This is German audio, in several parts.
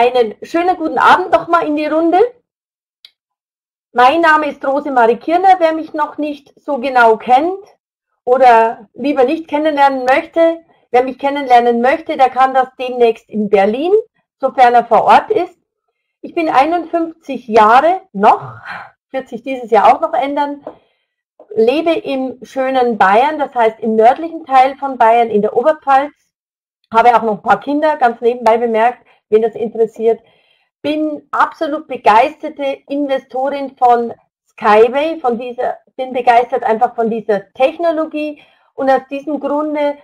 Einen schönen guten Abend nochmal in die Runde. Mein Name ist Rosemarie Kirner. Wer mich noch nicht so genau kennt oder lieber nicht kennenlernen möchte, wer mich kennenlernen möchte, der kann das demnächst in Berlin, sofern er vor Ort ist. Ich bin 51 Jahre noch, wird sich dieses Jahr auch noch ändern, lebe im schönen Bayern, das heißt im nördlichen Teil von Bayern, in der Oberpfalz, habe auch noch ein paar Kinder, ganz nebenbei bemerkt, wen das interessiert. Bin absolut begeisterte Investorin von Skyway, bin begeistert einfach von dieser Technologie und aus diesem Grunde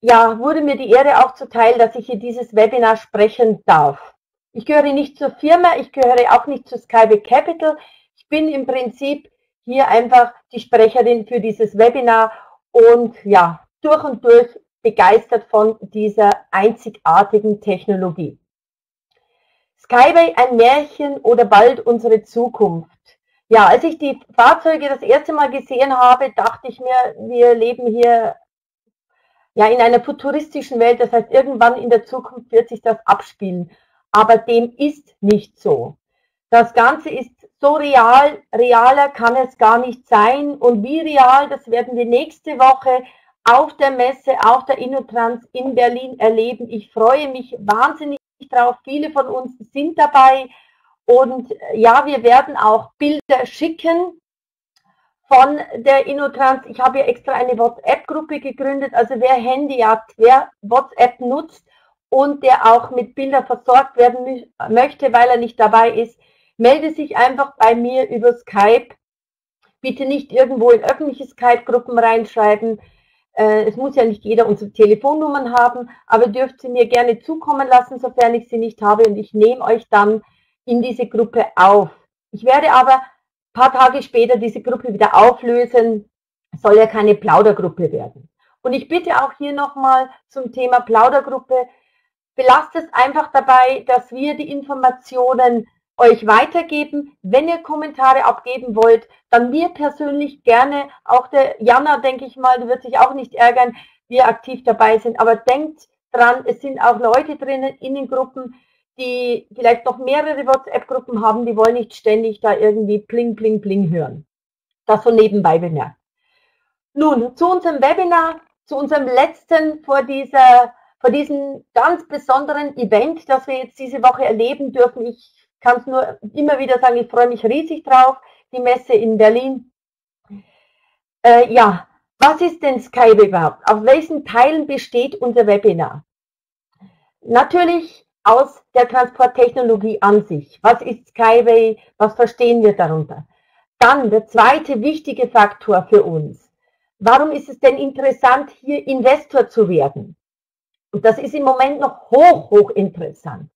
ja, wurde mir die Ehre auch zuteil, dass ich hier dieses Webinar sprechen darf. Ich gehöre nicht zur Firma, ich gehöre auch nicht zu Skyway Capital. Ich bin im Prinzip hier einfach die Sprecherin für dieses Webinar und ja, durch und durch begeistert von dieser einzigartigen Technologie. Skyway, ein Märchen oder bald unsere Zukunft. Ja, als ich die Fahrzeuge das erste Mal gesehen habe, dachte ich mir, wir leben hier ja in einer futuristischen Welt, das heißt, irgendwann in der Zukunft wird sich das abspielen. Aber dem ist nicht so. Das Ganze ist so real, realer kann es gar nicht sein. Und wie real, das werden wir nächste Woche auf der Messe, auf der InnoTrans in Berlin erleben. Ich freue mich wahnsinnig drauf. Viele von uns sind dabei. Und ja, wir werden auch Bilder schicken von der InnoTrans. Ich habe ja extra eine WhatsApp-Gruppe gegründet. Also wer Handy hat, wer WhatsApp nutzt, und der auch mit Bildern versorgt werden möchte, weil er nicht dabei ist, melde sich einfach bei mir über Skype. Bitte nicht irgendwo in öffentliche Skype-Gruppen reinschreiben. Es muss ja nicht jeder unsere Telefonnummern haben, aber dürft sie mir gerne zukommen lassen, sofern ich sie nicht habe, und ich nehme euch dann in diese Gruppe auf. Ich werde aber ein paar Tage später diese Gruppe wieder auflösen. Es soll ja keine Plaudergruppe werden. Und ich bitte auch hier nochmal zum Thema Plaudergruppe, belasst es einfach dabei, dass wir die Informationen euch weitergeben. Wenn ihr Kommentare abgeben wollt, dann mir persönlich gerne, auch der Jana, denke ich mal, wird sich auch nicht ärgern, wir aktiv dabei sind. Aber denkt dran, es sind auch Leute drinnen in den Gruppen, die vielleicht noch mehrere WhatsApp-Gruppen haben, die wollen nicht ständig da irgendwie Pling, Pling, Pling hören. Das so nebenbei bemerkt. Nun, zu unserem Webinar, zu unserem letzten vor diesem ganz besonderen Event, das wir jetzt diese Woche erleben dürfen. Ich kann es nur immer wieder sagen, ich freue mich riesig drauf, die Messe in Berlin. Ja, was ist denn Skyway überhaupt? Auf welchen Teilen besteht unser Webinar? Natürlich aus der Transporttechnologie an sich. Was ist Skyway? Was verstehen wir darunter? Dann der zweite wichtige Faktor für uns. Warum ist es denn interessant, hier Investor zu werden? Und das ist im Moment noch hoch interessant.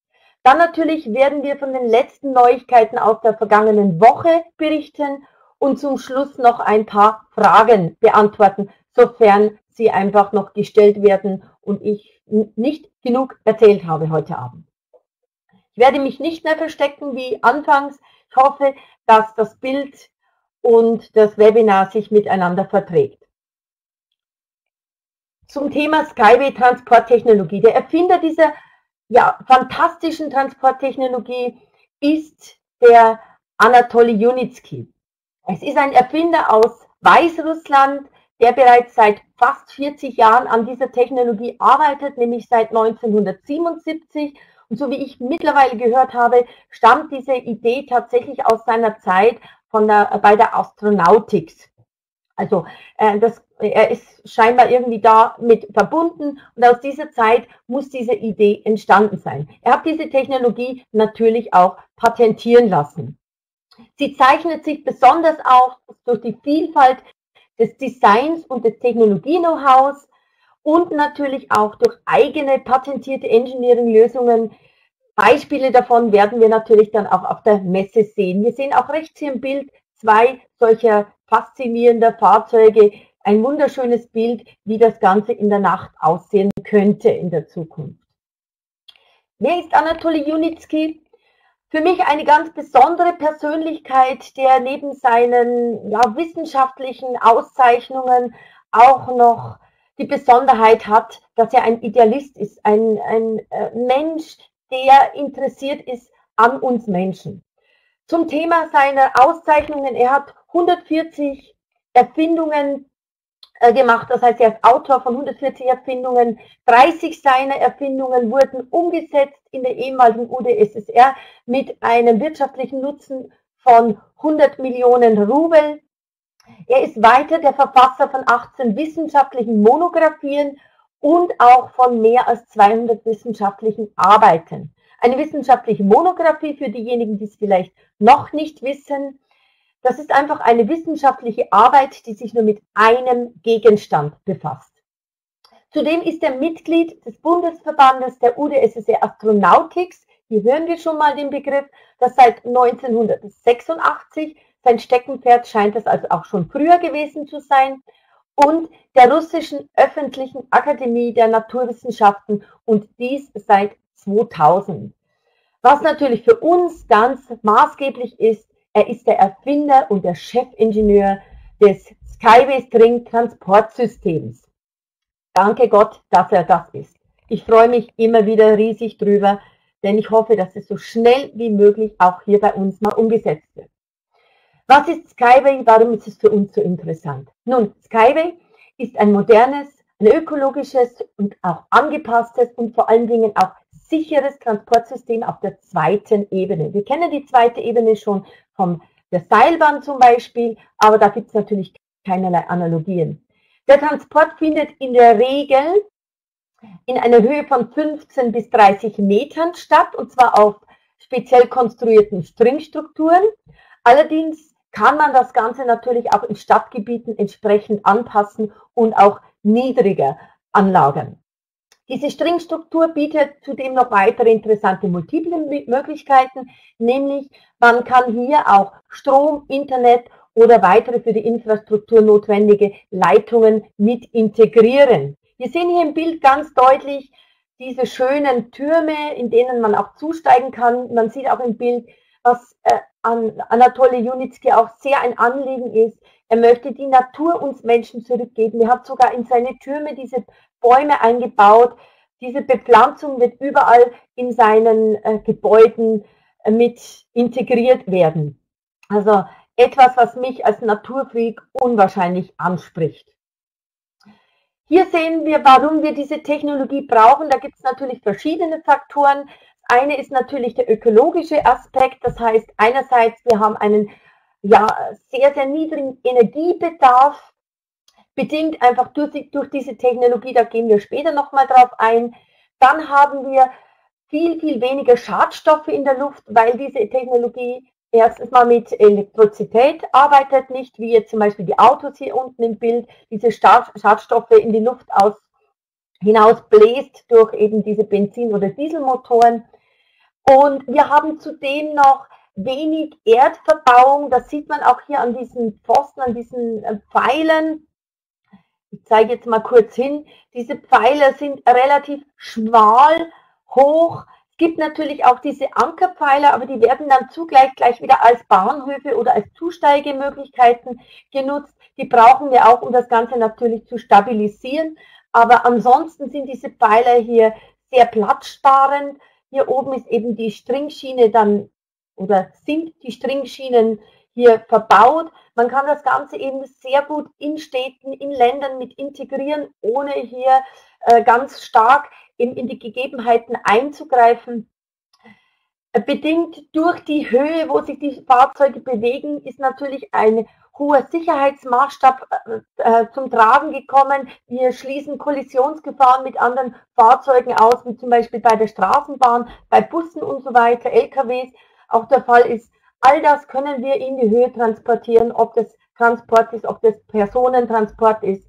Dann natürlich werden wir von den letzten Neuigkeiten aus der vergangenen Woche berichten und zum Schluss noch ein paar Fragen beantworten, sofern sie einfach noch gestellt werden und ich nicht genug erzählt habe heute Abend. Ich werde mich nicht mehr verstecken wie anfangs. Ich hoffe, dass das Bild und das Webinar sich miteinander verträgt. Zum Thema Skyway Transporttechnologie. Der Erfinder dieser ja, fantastischen Transporttechnologie ist der Anatoly Yunitsky. Es ist ein Erfinder aus Weißrussland, der bereits seit fast 40 Jahren an dieser Technologie arbeitet, nämlich seit 1977. Und so wie ich mittlerweile gehört habe, stammt diese Idee tatsächlich aus seiner Zeit bei der Astronautik. Also er ist scheinbar irgendwie damit verbunden und aus dieser Zeit muss diese Idee entstanden sein. Er hat diese Technologie natürlich auch patentieren lassen. Sie zeichnet sich besonders auch durch die Vielfalt des Designs und des Technologie-Know-hows und natürlich auch durch eigene patentierte Engineering-Lösungen. Beispiele davon werden wir natürlich dann auch auf der Messe sehen. Wir sehen auch rechts hier im Bild zwei solcher faszinierender Fahrzeuge, ein wunderschönes Bild, wie das Ganze in der Nacht aussehen könnte in der Zukunft. Wer ist Anatoly Yunitsky? Für mich eine ganz besondere Persönlichkeit, der neben seinen wissenschaftlichen Auszeichnungen auch noch die Besonderheit hat, dass er ein Idealist ist, ein Mensch, der interessiert ist an uns Menschen. Zum Thema seiner Auszeichnungen, er hat 140 Erfindungen gemacht, das heißt, er ist Autor von 140 Erfindungen, 30 seiner Erfindungen wurden umgesetzt in der ehemaligen UdSSR mit einem wirtschaftlichen Nutzen von 100 Millionen Rubel. Er ist weiter der Verfasser von 18 wissenschaftlichen Monographien und auch von mehr als 200 wissenschaftlichen Arbeiten. Eine wissenschaftliche Monographie, für diejenigen, die es vielleicht noch nicht wissen, das ist einfach eine wissenschaftliche Arbeit, die sich nur mit einem Gegenstand befasst. Zudem ist er Mitglied des Bundesverbandes der UdSSR Astronautics. Hier hören wir schon mal den Begriff, das seit 1986. Sein Steckenpferd scheint es also auch schon früher gewesen zu sein. Und der Russischen Öffentlichen Akademie der Naturwissenschaften, und dies seit 2000. Was natürlich für uns ganz maßgeblich ist, er ist der Erfinder und der Chefingenieur des Skyway String Transportsystems. Danke Gott, dass er das ist. Ich freue mich immer wieder riesig drüber, denn ich hoffe, dass es so schnell wie möglich auch hier bei uns mal umgesetzt wird. Was ist Skyway? Warum ist es für uns so interessant? Nun, Skyway ist ein modernes, ein ökologisches und auch angepasstes und vor allen Dingen auch sicheres Transportsystem auf der zweiten Ebene. Wir kennen die zweite Ebene schon von der Seilbahn zum Beispiel, aber da gibt es natürlich keinerlei Analogien. Der Transport findet in der Regel in einer Höhe von 15 bis 30 Metern statt, und zwar auf speziell konstruierten Stringstrukturen. Allerdings kann man das Ganze natürlich auch in Stadtgebieten entsprechend anpassen und auch niedriger anlagern. Diese Stringstruktur bietet zudem noch weitere interessante multiple Möglichkeiten, nämlich man kann hier auch Strom, Internet oder weitere für die Infrastruktur notwendige Leitungen mit integrieren. Wir sehen hier im Bild ganz deutlich diese schönen Türme, in denen man auch zusteigen kann. Man sieht auch im Bild, was an Anatoly Yunitsky auch sehr ein Anliegen ist. Er möchte die Natur uns Menschen zurückgeben. Er hat sogar in seine Türme diese Bäume eingebaut. Diese Bepflanzung wird überall in seinen Gebäuden mit integriert werden. Also etwas, was mich als Naturfreak unwahrscheinlich anspricht. Hier sehen wir, warum wir diese Technologie brauchen. Da gibt es natürlich verschiedene Faktoren. Das eine ist natürlich der ökologische Aspekt. Das heißt, einerseits, wir haben einen sehr, sehr niedrigen Energiebedarf, bedingt einfach durch diese Technologie, da gehen wir später nochmal drauf ein. Dann haben wir viel, viel weniger Schadstoffe in der Luft, weil diese Technologie erstens mal mit Elektrizität arbeitet, nicht wie jetzt zum Beispiel die Autos hier unten im Bild, diese Schadstoffe in die Luft hinausbläst durch eben diese Benzin- oder Dieselmotoren. Und wir haben zudem noch wenig Erdverbauung, das sieht man auch hier an diesen Pfosten, an diesen Pfeilern. Ich zeige jetzt mal kurz hin. Diese Pfeiler sind relativ schmal, hoch. Es gibt natürlich auch diese Ankerpfeiler, aber die werden dann zugleich gleich wieder als Bahnhöfe oder als Zusteigemöglichkeiten genutzt. Die brauchen wir auch, um das Ganze natürlich zu stabilisieren. Aber ansonsten sind diese Pfeiler hier sehr platzsparend. Hier oben ist eben die Stringschiene dann, oder sind die Stringschienen hier verbaut. Man kann das Ganze eben sehr gut in Städten, in Ländern mit integrieren, ohne hier ganz stark in die Gegebenheiten einzugreifen. Bedingt durch die Höhe, wo sich die Fahrzeuge bewegen, ist natürlich ein hoher Sicherheitsmaßstab zum Tragen gekommen. Wir schließen Kollisionsgefahren mit anderen Fahrzeugen aus, wie zum Beispiel bei der Straßenbahn, bei Bussen und so weiter, LKWs. Auch der Fall ist, all das können wir in die Höhe transportieren, ob das Transport ist, ob das Personentransport ist.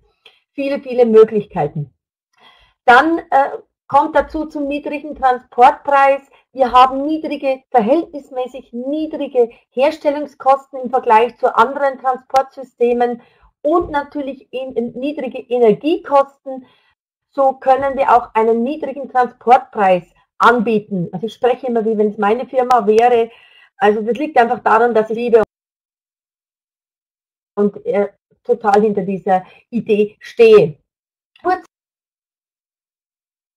Viele, viele Möglichkeiten. Dann kommt dazu zum niedrigen Transportpreis. Wir haben verhältnismäßig niedrige Herstellungskosten im Vergleich zu anderen Transportsystemen und natürlich niedrige Energiekosten. So können wir auch einen niedrigen Transportpreis anbieten. Also ich spreche immer, wie wenn es meine Firma wäre. Also das liegt einfach daran, dass ich liebe und total hinter dieser Idee stehe. Kurz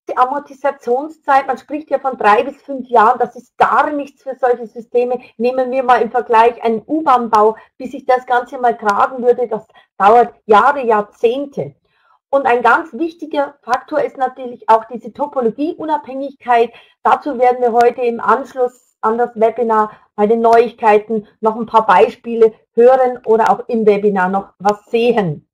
die Amortisationszeit, man spricht ja von 3 bis 5 Jahren, das ist gar nichts für solche Systeme. Nehmen wir mal im Vergleich einen U-Bahn-Bau, bis ich das Ganze mal tragen würde, das dauert Jahre, Jahrzehnte. Und ein ganz wichtiger Faktor ist natürlich auch diese Topologieunabhängigkeit. Dazu werden wir heute im Anschluss an das Webinar bei den Neuigkeiten noch ein paar Beispiele hören oder auch im Webinar noch was sehen.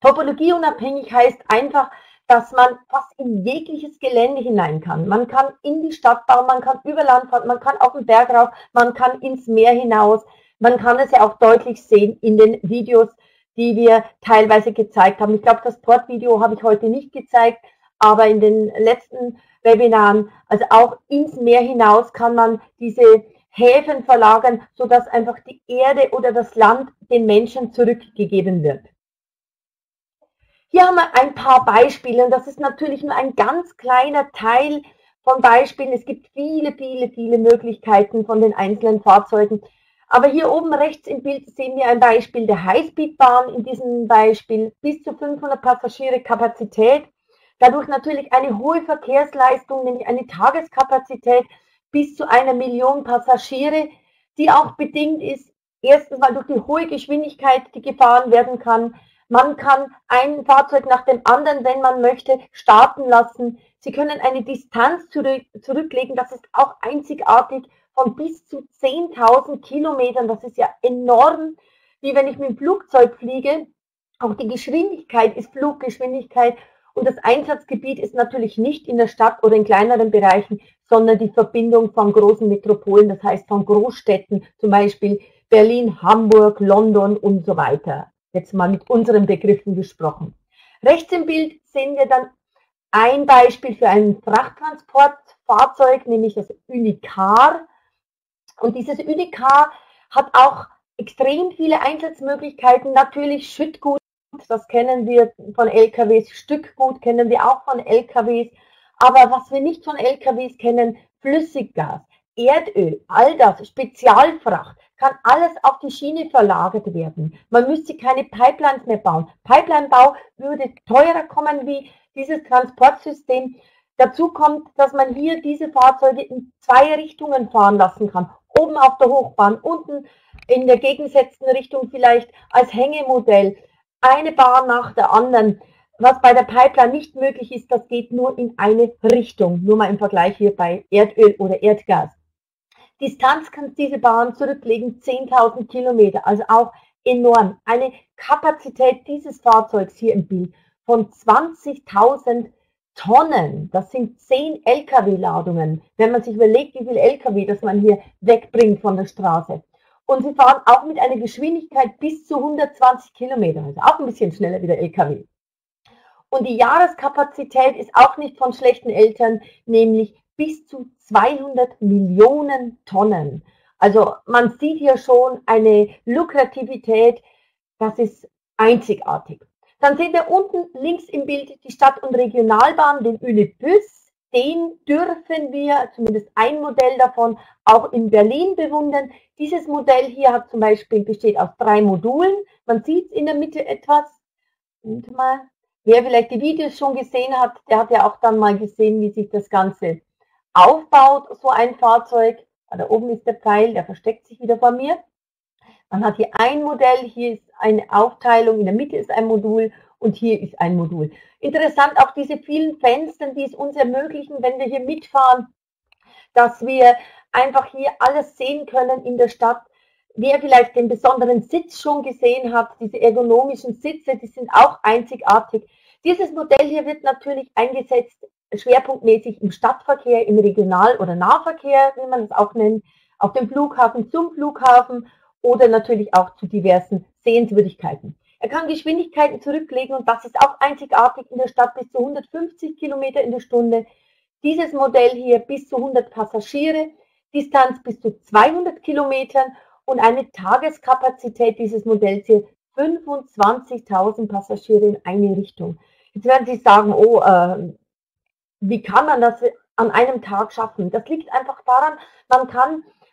Topologieunabhängig heißt einfach, dass man fast in jegliches Gelände hinein kann. Man kann in die Stadt bauen, man kann über Land fahren, man kann auf den Berg rauf, man kann ins Meer hinaus. Man kann es ja auch deutlich sehen in den Videos, die wir teilweise gezeigt haben. Ich glaube, das Portvideo habe ich heute nicht gezeigt, aber in den letzten Webinaren, also auch ins Meer hinaus, kann man diese Häfen verlagern, sodass einfach die Erde oder das Land den Menschen zurückgegeben wird. Hier haben wir ein paar Beispiele und das ist natürlich nur ein ganz kleiner Teil von Beispielen. Es gibt viele, viele, viele Möglichkeiten von den einzelnen Fahrzeugen. Aber hier oben rechts im Bild sehen wir ein Beispiel der Highspeedbahn. In diesem Beispiel bis zu 500 Passagiere Kapazität. Dadurch natürlich eine hohe Verkehrsleistung, nämlich eine Tageskapazität bis zu 1 Million Passagiere, die auch bedingt ist, erstens mal durch die hohe Geschwindigkeit, die gefahren werden kann. Man kann ein Fahrzeug nach dem anderen, wenn man möchte, starten lassen. Sie können eine Distanz zurücklegen, das ist auch einzigartig, von bis zu 10.000 Kilometern. Das ist ja enorm, wie wenn ich mit dem Flugzeug fliege. Auch die Geschwindigkeit ist Fluggeschwindigkeit und das Einsatzgebiet ist natürlich nicht in der Stadt oder in kleineren Bereichen, sondern die Verbindung von großen Metropolen, das heißt von Großstädten, zum Beispiel Berlin, Hamburg, London und so weiter. Jetzt mal mit unseren Begriffen gesprochen. Rechts im Bild sehen wir dann ein Beispiel für ein Frachttransportfahrzeug, nämlich das Unicar. Und dieses Unicar hat auch extrem viele Einsatzmöglichkeiten. Natürlich Schüttgut, das kennen wir von LKWs, Stückgut kennen wir auch von LKWs. Aber was wir nicht von LKWs kennen, Flüssiggas, Erdöl, all das, Spezialfracht, kann alles auf die Schiene verlagert werden. Man müsste keine Pipelines mehr bauen. Pipelinebau würde teurer kommen wie dieses Transportsystem. Dazu kommt, dass man hier diese Fahrzeuge in 2 Richtungen fahren lassen kann. Oben auf der Hochbahn, unten in der gegensätzten Richtung vielleicht als Hängemodell. Eine Bahn nach der anderen. Was bei der Pipeline nicht möglich ist, das geht nur in eine Richtung. Nur mal im Vergleich hier bei Erdöl oder Erdgas. Distanz kann diese Bahn zurücklegen, 10.000 Kilometer, also auch enorm. Eine Kapazität dieses Fahrzeugs hier im Bild von 20.000 Tonnen, das sind 10 LKW-Ladungen, wenn man sich überlegt, wie viel LKW das man hier wegbringt von der Straße. Und sie fahren auch mit einer Geschwindigkeit bis zu 120 Kilometer, also auch ein bisschen schneller wie der LKW. Und die Jahreskapazität ist auch nicht von schlechten Eltern, nämlich bis zu 200 Millionen Tonnen. Also man sieht hier schon eine Lukrativität, das ist einzigartig. Dann sehen wir unten links im Bild die Stadt- und Regionalbahn, den Unibus. Den dürfen wir, zumindest ein Modell davon, auch in Berlin bewundern. Dieses Modell hier hat zum Beispiel, besteht aus 3 Modulen. Man sieht es in der Mitte etwas. Und mal, wer vielleicht die Videos schon gesehen hat, der hat ja auch dann mal gesehen, wie sich das Ganze aufbaut, so ein Fahrzeug. Da oben ist der Pfeil, der versteckt sich wieder vor mir. Man hat hier ein Modell, hier ist eine Aufteilung, in der Mitte ist ein Modul und hier ist ein Modul. Interessant auch diese vielen Fenster, die es uns ermöglichen, wenn wir hier mitfahren, dass wir einfach hier alles sehen können in der Stadt. Wer vielleicht den besonderen Sitz schon gesehen hat, diese ergonomischen Sitze, die sind auch einzigartig. Dieses Modell hier wird natürlich eingesetzt, schwerpunktmäßig im Stadtverkehr, im Regional- oder Nahverkehr, wie man es auch nennt, auf dem Flughafen, zum Flughafen oder natürlich auch zu diversen Sehenswürdigkeiten. Er kann Geschwindigkeiten zurücklegen und das ist auch einzigartig in der Stadt bis zu 150 Kilometer in der Stunde. Dieses Modell hier bis zu 100 Passagiere, Distanz bis zu 200 Kilometern und eine Tageskapazität dieses Modells hier 25.000 Passagiere in eine Richtung. Jetzt werden Sie sagen, oh, wie kann man das an einem Tag schaffen? Das liegt einfach daran,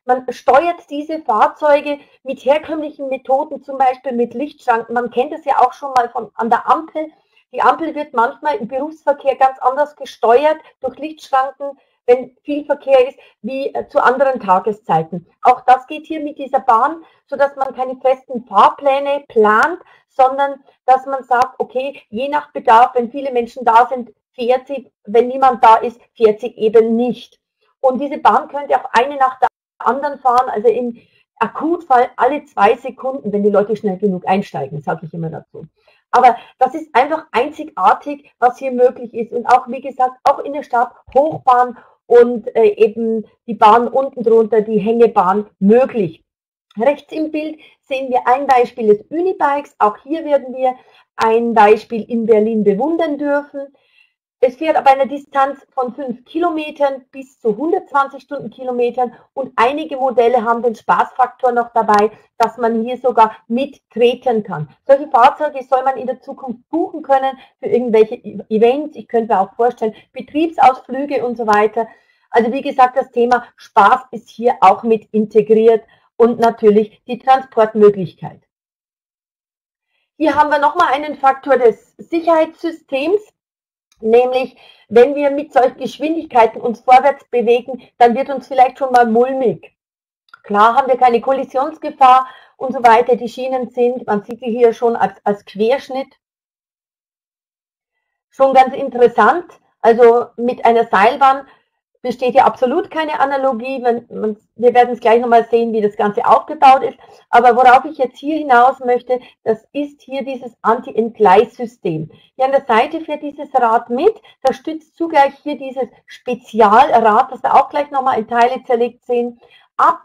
man steuert diese Fahrzeuge mit herkömmlichen Methoden, zum Beispiel mit Lichtschranken. Man kennt es ja auch schon mal an der Ampel, Die Ampel wird manchmal im Berufsverkehr ganz anders gesteuert durch Lichtschranken, wenn viel Verkehr ist, wie zu anderen Tageszeiten. Auch das geht hier mit dieser Bahn, sodass man keine festen Fahrpläne plant, sondern dass man sagt, okay, je nach Bedarf, wenn viele Menschen da sind, fährt sie, wenn niemand da ist, fährt sie eben nicht. Und diese Bahn könnte auch eine nach der anderen fahren, also im Akutfall alle 2 Sekunden, wenn die Leute schnell genug einsteigen, sage ich immer dazu. Aber das ist einfach einzigartig, was hier möglich ist. Und auch, wie gesagt, auch in der Stadt Hochbahn und eben die Bahn unten drunter, die Hängebahn möglich. Rechts im Bild sehen wir ein Beispiel des Unibikes. Auch hier werden wir ein Beispiel in Berlin bewundern dürfen. Es fährt ab einer Distanz von 5 Kilometern bis zu 120 Stundenkilometern und einige Modelle haben den Spaßfaktor noch dabei, dass man hier sogar mittreten kann. Solche Fahrzeuge soll man in der Zukunft buchen können für irgendwelche Events, ich könnte mir auch vorstellen, Betriebsausflüge und so weiter. Also wie gesagt, das Thema Spaß ist hier auch mit integriert und natürlich die Transportmöglichkeit. Hier haben wir nochmal einen Faktor des Sicherheitssystems. Nämlich, wenn wir mit solchen Geschwindigkeiten uns vorwärts bewegen, dann wird uns vielleicht schon mal mulmig. Klar haben wir keine Kollisionsgefahr und so weiter, die Schienen sind, man sieht sie hier schon als Querschnitt, schon ganz interessant. Also mit einer Seilbahn besteht hier absolut keine Analogie, wir werden es gleich nochmal sehen, wie das Ganze aufgebaut ist. Aber worauf ich jetzt hier hinaus möchte, das ist hier dieses Anti-Entgleissystem. Hier an der Seite fährt dieses Rad mit, da stützt zugleich hier dieses Spezialrad, das wir auch gleich nochmal in Teile zerlegt sehen, ab.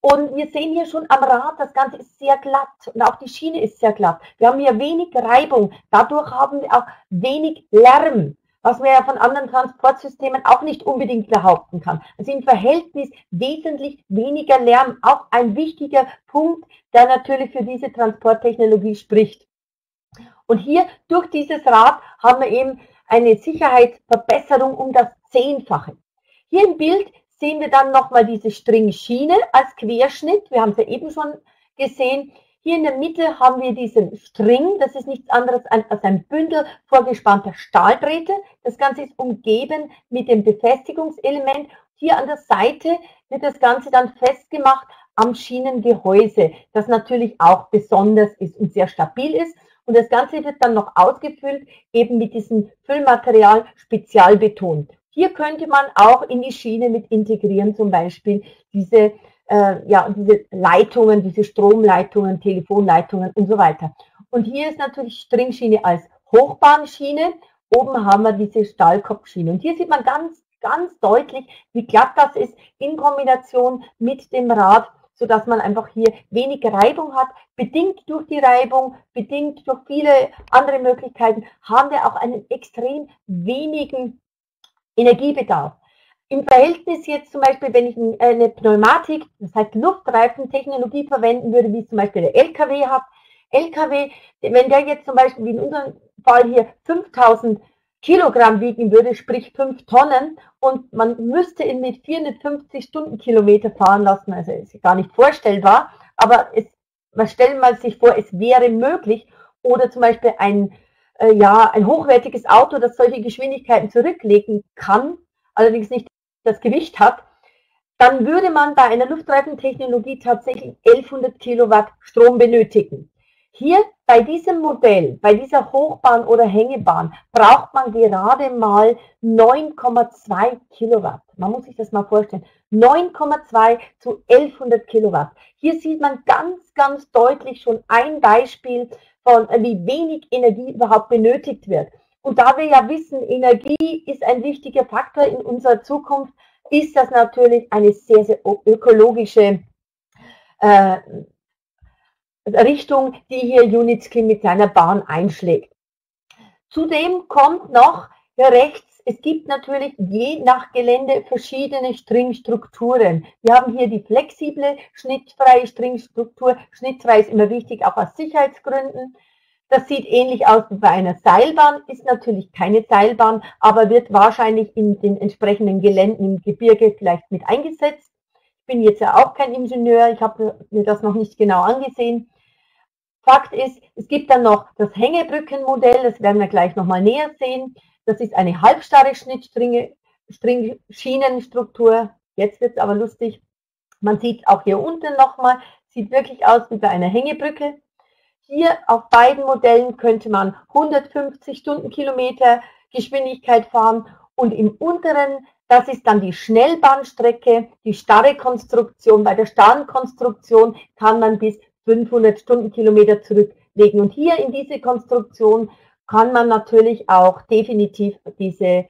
Und wir sehen hier schon am Rad, das Ganze ist sehr glatt und auch die Schiene ist sehr glatt. Wir haben hier wenig Reibung, dadurch haben wir auch wenig Lärm, was man ja von anderen Transportsystemen auch nicht unbedingt behaupten kann. Also im Verhältnis wesentlich weniger Lärm, auch ein wichtiger Punkt, der natürlich für diese Transporttechnologie spricht. Und hier durch dieses Rad haben wir eben eine Sicherheitsverbesserung um das 10-fache. Hier im Bild sehen wir dann nochmal diese Stringschiene als Querschnitt, wir haben es ja eben schon gesehen. Hier in der Mitte haben wir diesen String, das ist nichts anderes als ein Bündel vorgespannter Stahldrähte. Das Ganze ist umgeben mit dem Befestigungselement. Hier an der Seite wird das Ganze dann festgemacht am Schienengehäuse, das natürlich auch besonders ist und sehr stabil ist. Und das Ganze wird dann noch ausgefüllt, eben mit diesem Füllmaterial Spezialbeton. Hier könnte man auch in die Schiene mit integrieren, zum Beispiel diese diese Leitungen, diese Stromleitungen, Telefonleitungen und so weiter. Und hier ist natürlich Stringschiene als Hochbahnschiene. Oben haben wir diese Stahlkopfschiene. Und hier sieht man ganz, ganz deutlich, wie glatt das ist in Kombination mit dem Rad, sodass man einfach hier wenig Reibung hat. Bedingt durch die Reibung, bedingt durch viele andere Möglichkeiten, haben wir auch einen extrem wenigen Energiebedarf. Im Verhältnis jetzt zum Beispiel, wenn ich eine Pneumatik, das heißt Luftreifentechnologie verwenden würde, wie zum Beispiel der LKW hat. LKW, wenn der jetzt zum Beispiel wie in unserem Fall hier 5000 Kilogramm wiegen würde, sprich 5 Tonnen, und man müsste ihn mit 450 Stundenkilometer fahren lassen, also ist gar nicht vorstellbar, aber man stellt mal sich vor, es wäre möglich, oder zum Beispiel ein hochwertiges Auto, das solche Geschwindigkeiten zurücklegen kann, allerdings nicht das Gewicht hat, dann würde man bei einer Luftreifentechnologie tatsächlich 1100 Kilowatt Strom benötigen. Hier bei diesem Modell, bei dieser Hochbahn oder Hängebahn, braucht man gerade mal 9,2 Kilowatt. Man muss sich das mal vorstellen. 9,2 zu 1100 Kilowatt. Hier sieht man ganz, ganz deutlich schon ein Beispiel von, wie wenig Energie überhaupt benötigt wird. Und da wir ja wissen, Energie ist ein wichtiger Faktor in unserer Zukunft, ist das natürlich eine sehr, sehr ökologische Richtung, die hier Yunitsky mit seiner Bahn einschlägt. Zudem kommt noch rechts, es gibt natürlich je nach Gelände verschiedene Stringstrukturen. Wir haben hier die flexible, schnittfreie Stringstruktur. Schnittfrei ist immer wichtig, auch aus Sicherheitsgründen. Das sieht ähnlich aus wie bei einer Seilbahn, ist natürlich keine Seilbahn, aber wird wahrscheinlich in den entsprechenden Geländen im Gebirge vielleicht mit eingesetzt. Ich bin jetzt ja auch kein Ingenieur, ich habe mir das noch nicht genau angesehen. Fakt ist, es gibt dann noch das Hängebrückenmodell, das werden wir gleich nochmal näher sehen. Das ist eine halbstarre Schienenstruktur. Jetzt wird es aber lustig. Man sieht auch hier unten nochmal, sieht wirklich aus wie bei einer Hängebrücke. Hier auf beiden Modellen könnte man 150 Stundenkilometer Geschwindigkeit fahren und im unteren, das ist dann die Schnellbahnstrecke, die starre Konstruktion. Bei der starren Konstruktion kann man bis 500 Stundenkilometer zurücklegen. Und hier in diese Konstruktion kann man natürlich auch definitiv diese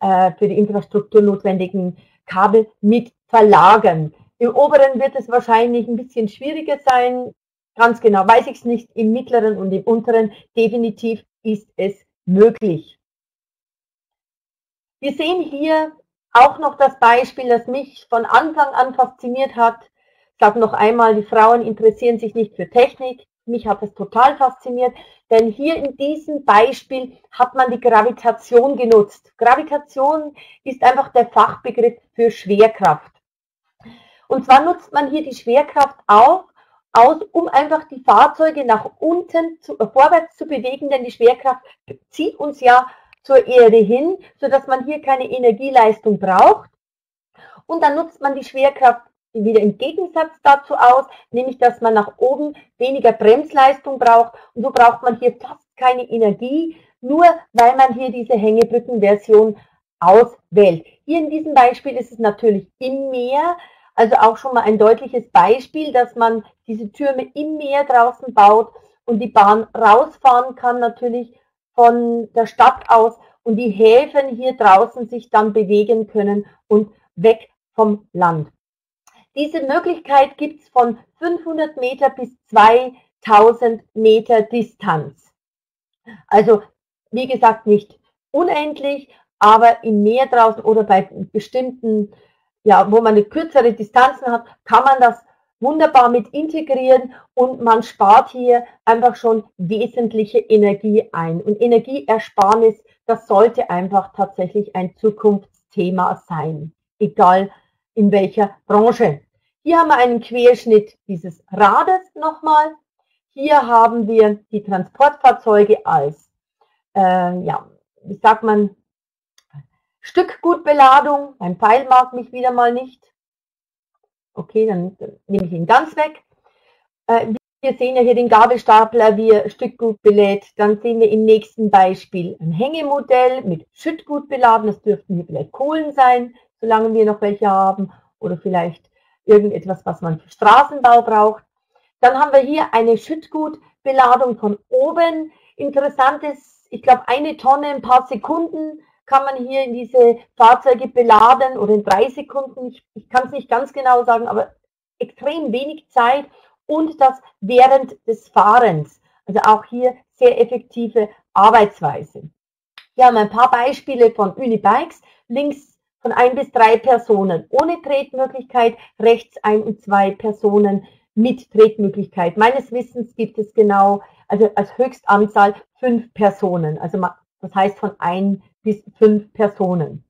für die Infrastruktur notwendigen Kabel mit verlagern. Im oberen wird es wahrscheinlich ein bisschen schwieriger sein, ganz genau weiß ich es nicht, im mittleren und im unteren definitiv ist es möglich. Wir sehen hier auch noch das Beispiel, das mich von Anfang an fasziniert hat. Ich sage noch einmal, die Frauen interessieren sich nicht für Technik. Mich hat es total fasziniert, denn hier in diesem Beispiel hat man die Gravitation genutzt. Gravitation ist einfach der Fachbegriff für Schwerkraft. Und zwar nutzt man hier die Schwerkraft aus, um einfach die Fahrzeuge nach unten vorwärts zu bewegen, denn die Schwerkraft zieht uns ja zur Erde hin, sodass man hier keine Energieleistung braucht. Und dann nutzt man die Schwerkraft wieder im Gegensatz dazu aus, nämlich dass man nach oben weniger Bremsleistung braucht und so braucht man hier fast keine Energie, nur weil man hier diese Hängebrückenversion auswählt. Hier in diesem Beispiel ist es natürlich im Meer, also auch schon mal ein deutliches Beispiel, dass man diese Türme im Meer draußen baut und die Bahn rausfahren kann natürlich von der Stadt aus und die Häfen hier draußen sich dann bewegen können und weg vom Land. Diese Möglichkeit gibt es von 500 Meter bis 2000 Meter Distanz. Also wie gesagt nicht unendlich, aber im Meer draußen oder bei bestimmten, ja, wo man eine kürzere Distanzen hat, kann man das wunderbar mit integrieren und man spart hier einfach schon wesentliche Energie ein. Und Energieersparnis, das sollte einfach tatsächlich ein Zukunftsthema sein, egal in welcher Branche. Hier haben wir einen Querschnitt dieses Rades nochmal. Hier haben wir die Transportfahrzeuge als, ja, wie sagt man, Stückgutbeladung. Mein Pfeil mag mich wieder mal nicht. Okay, dann nehme ich ihn ganz weg. Wir sehen ja hier den Gabelstapler, wie er Stückgut belädt. Dann sehen wir im nächsten Beispiel ein Hängemodell mit Schüttgut beladen. Das dürften hier vielleicht Kohlen sein, solange wir noch welche haben, oder vielleicht irgendetwas, was man für Straßenbau braucht. Dann haben wir hier eine Schüttgutbeladung von oben. Interessant ist, ich glaube, 1 Tonne in ein paar Sekunden kann man hier in diese Fahrzeuge beladen oder in 3 Sekunden. Ich kann es nicht ganz genau sagen, aber extrem wenig Zeit und das während des Fahrens. Also auch hier sehr effektive Arbeitsweise. Hier haben wir ein paar Beispiele von Unibikes. Links von 1 bis 3 Personen ohne Tretmöglichkeit, rechts 1 und 2 Personen mit Tretmöglichkeit. Meines Wissens gibt es genau, also als Höchstanzahl 5 Personen, also das heißt von 1 bis 5 Personen.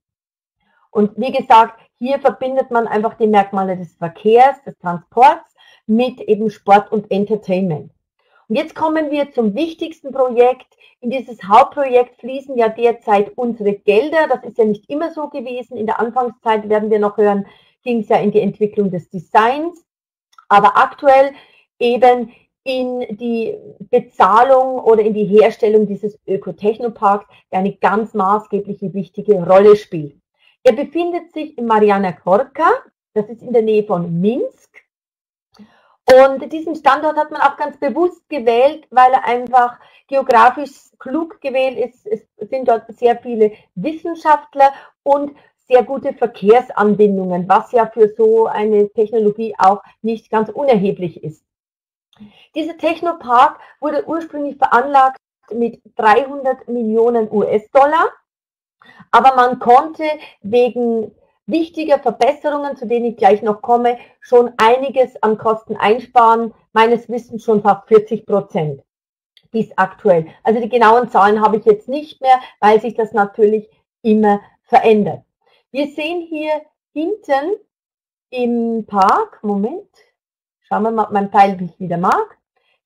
Und wie gesagt, hier verbindet man einfach die Merkmale des Verkehrs, des Transports mit eben Sport und Entertainment. Und jetzt kommen wir zum wichtigsten Projekt. In dieses Hauptprojekt fließen ja derzeit unsere Gelder. Das ist ja nicht immer so gewesen. In der Anfangszeit, werden wir noch hören, ging es ja in die Entwicklung des Designs. Aber aktuell eben in die Bezahlung oder in die Herstellung dieses Ökotechnoparks, der eine ganz maßgebliche, wichtige Rolle spielt. Er befindet sich in Maryina Gorka. Das ist in der Nähe von Minsk. Und diesen Standort hat man auch ganz bewusst gewählt, weil er einfach geografisch klug gewählt ist. Es sind dort sehr viele Wissenschaftler und sehr gute Verkehrsanbindungen, was ja für so eine Technologie auch nicht ganz unerheblich ist. Dieser Technopark wurde ursprünglich veranlagt mit 300 Millionen US-Dollar, aber man konnte wegen wichtiger Verbesserungen, zu denen ich gleich noch komme, schon einiges an Kosten einsparen, meines Wissens schon fast 40% bis aktuell. Also die genauen Zahlen habe ich jetzt nicht mehr, weil sich das natürlich immer verändert. Wir sehen hier hinten im Park, Moment, schauen wir mal, ob mein Pfeil mich wieder mag,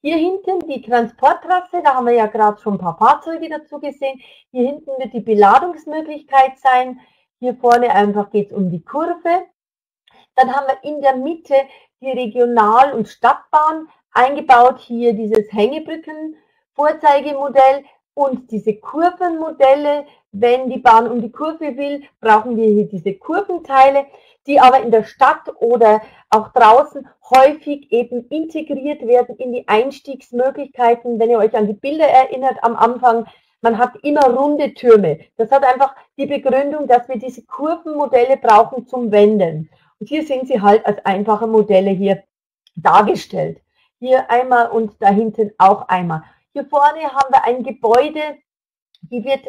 Hier hinten die Transporttrasse, da haben wir ja gerade schon ein paar Fahrzeuge dazu gesehen. Hier hinten wird die Beladungsmöglichkeit sein. Hier vorne einfach geht es um die Kurve. Dann haben wir in der Mitte die Regional- und Stadtbahn eingebaut. Hier dieses Hängebrücken-Vorzeigemodell und diese Kurvenmodelle. Wenn die Bahn um die Kurve will, brauchen wir hier diese Kurventeile, die aber in der Stadt oder auch draußen häufig eben integriert werden in die Einstiegsmöglichkeiten. Wenn ihr euch an die Bilder erinnert am Anfang, man hat immer runde Türme. Das hat einfach die Begründung, dass wir diese Kurvenmodelle brauchen zum Wenden. Und hier sind sie halt als einfache Modelle hier dargestellt. Hier einmal und da hinten auch einmal. Hier vorne haben wir ein Gebäude, die wird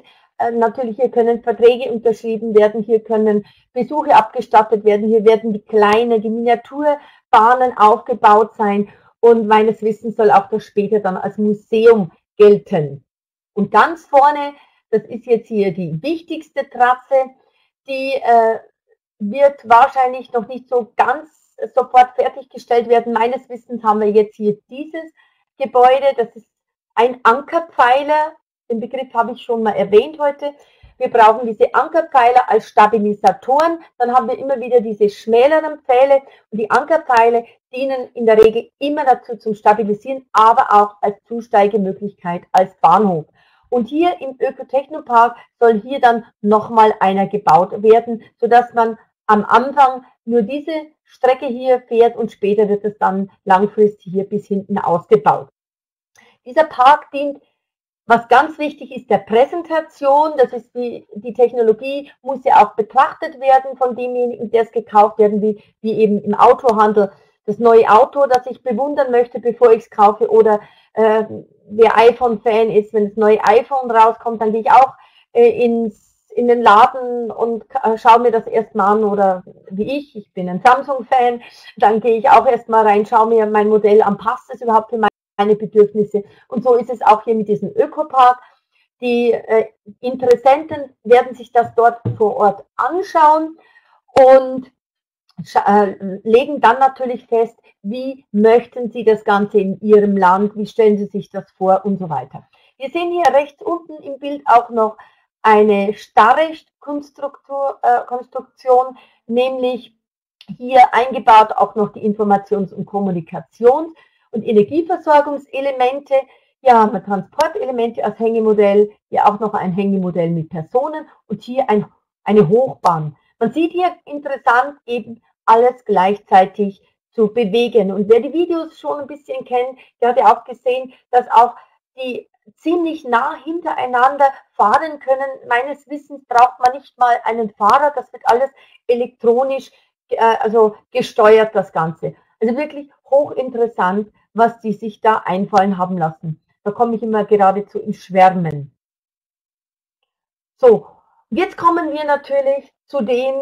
natürlich, hier können Verträge unterschrieben werden, hier können Besuche abgestattet werden, hier werden die Miniaturbahnen aufgebaut sein und meines Wissens soll auch das später dann als Museum gelten. Und ganz vorne, das ist jetzt hier die wichtigste Trasse, die wird wahrscheinlich noch nicht so ganz sofort fertiggestellt werden. Meines Wissens haben wir jetzt hier dieses Gebäude, das ist ein Ankerpfeiler. Den Begriff habe ich schon mal erwähnt heute. Wir brauchen diese Ankerpfeiler als Stabilisatoren. Dann haben wir immer wieder diese schmäleren Pfähle. Und die Ankerpfeile dienen in der Regel immer dazu zum Stabilisieren, aber auch als Zusteigemöglichkeit als Bahnhof. Und hier im Ökotechnopark soll hier dann nochmal einer gebaut werden, sodass man am Anfang nur diese Strecke hier fährt und später wird es dann langfristig hier bis hinten ausgebaut. Dieser Park dient, was ganz wichtig ist, der Präsentation. Das ist die Technologie, muss ja auch betrachtet werden von demjenigen, der es gekauft werden will, wie eben im Autohandel. Das neue Auto, das ich bewundern möchte, bevor ich es kaufe, oder wer iPhone-Fan ist, wenn das neue iPhone rauskommt, dann gehe ich auch in den Laden und schaue mir das erstmal an, oder wie ich bin ein Samsung-Fan, dann gehe ich auch erstmal rein, schaue mir mein Modell an, passt es überhaupt für meine Bedürfnisse. Und so ist es auch hier mit diesem Ökopark. Die Interessenten werden sich das dort vor Ort anschauen und legen dann natürlich fest, wie möchten sie das Ganze in ihrem Land, wie stellen sie sich das vor und so weiter. Wir sehen hier rechts unten im Bild auch noch eine starre Konstruktion, nämlich hier eingebaut auch noch die Informations- und Kommunikations- und Energieversorgungselemente. Hier haben wir Transportelemente als Hängemodell, hier auch noch ein Hängemodell mit Personen und hier eine Hochbahn. Man sieht hier interessant eben alles gleichzeitig zu bewegen. Und wer die Videos schon ein bisschen kennt, der hat ja auch gesehen, dass auch die ziemlich nah hintereinander fahren können. Meines Wissens braucht man nicht mal einen Fahrer, das wird alles elektronisch also gesteuert, das Ganze. Also wirklich hochinteressant, was die sich da einfallen haben lassen. Da komme ich immer geradezu in Schwärmen. So, jetzt kommen wir natürlich zu dem,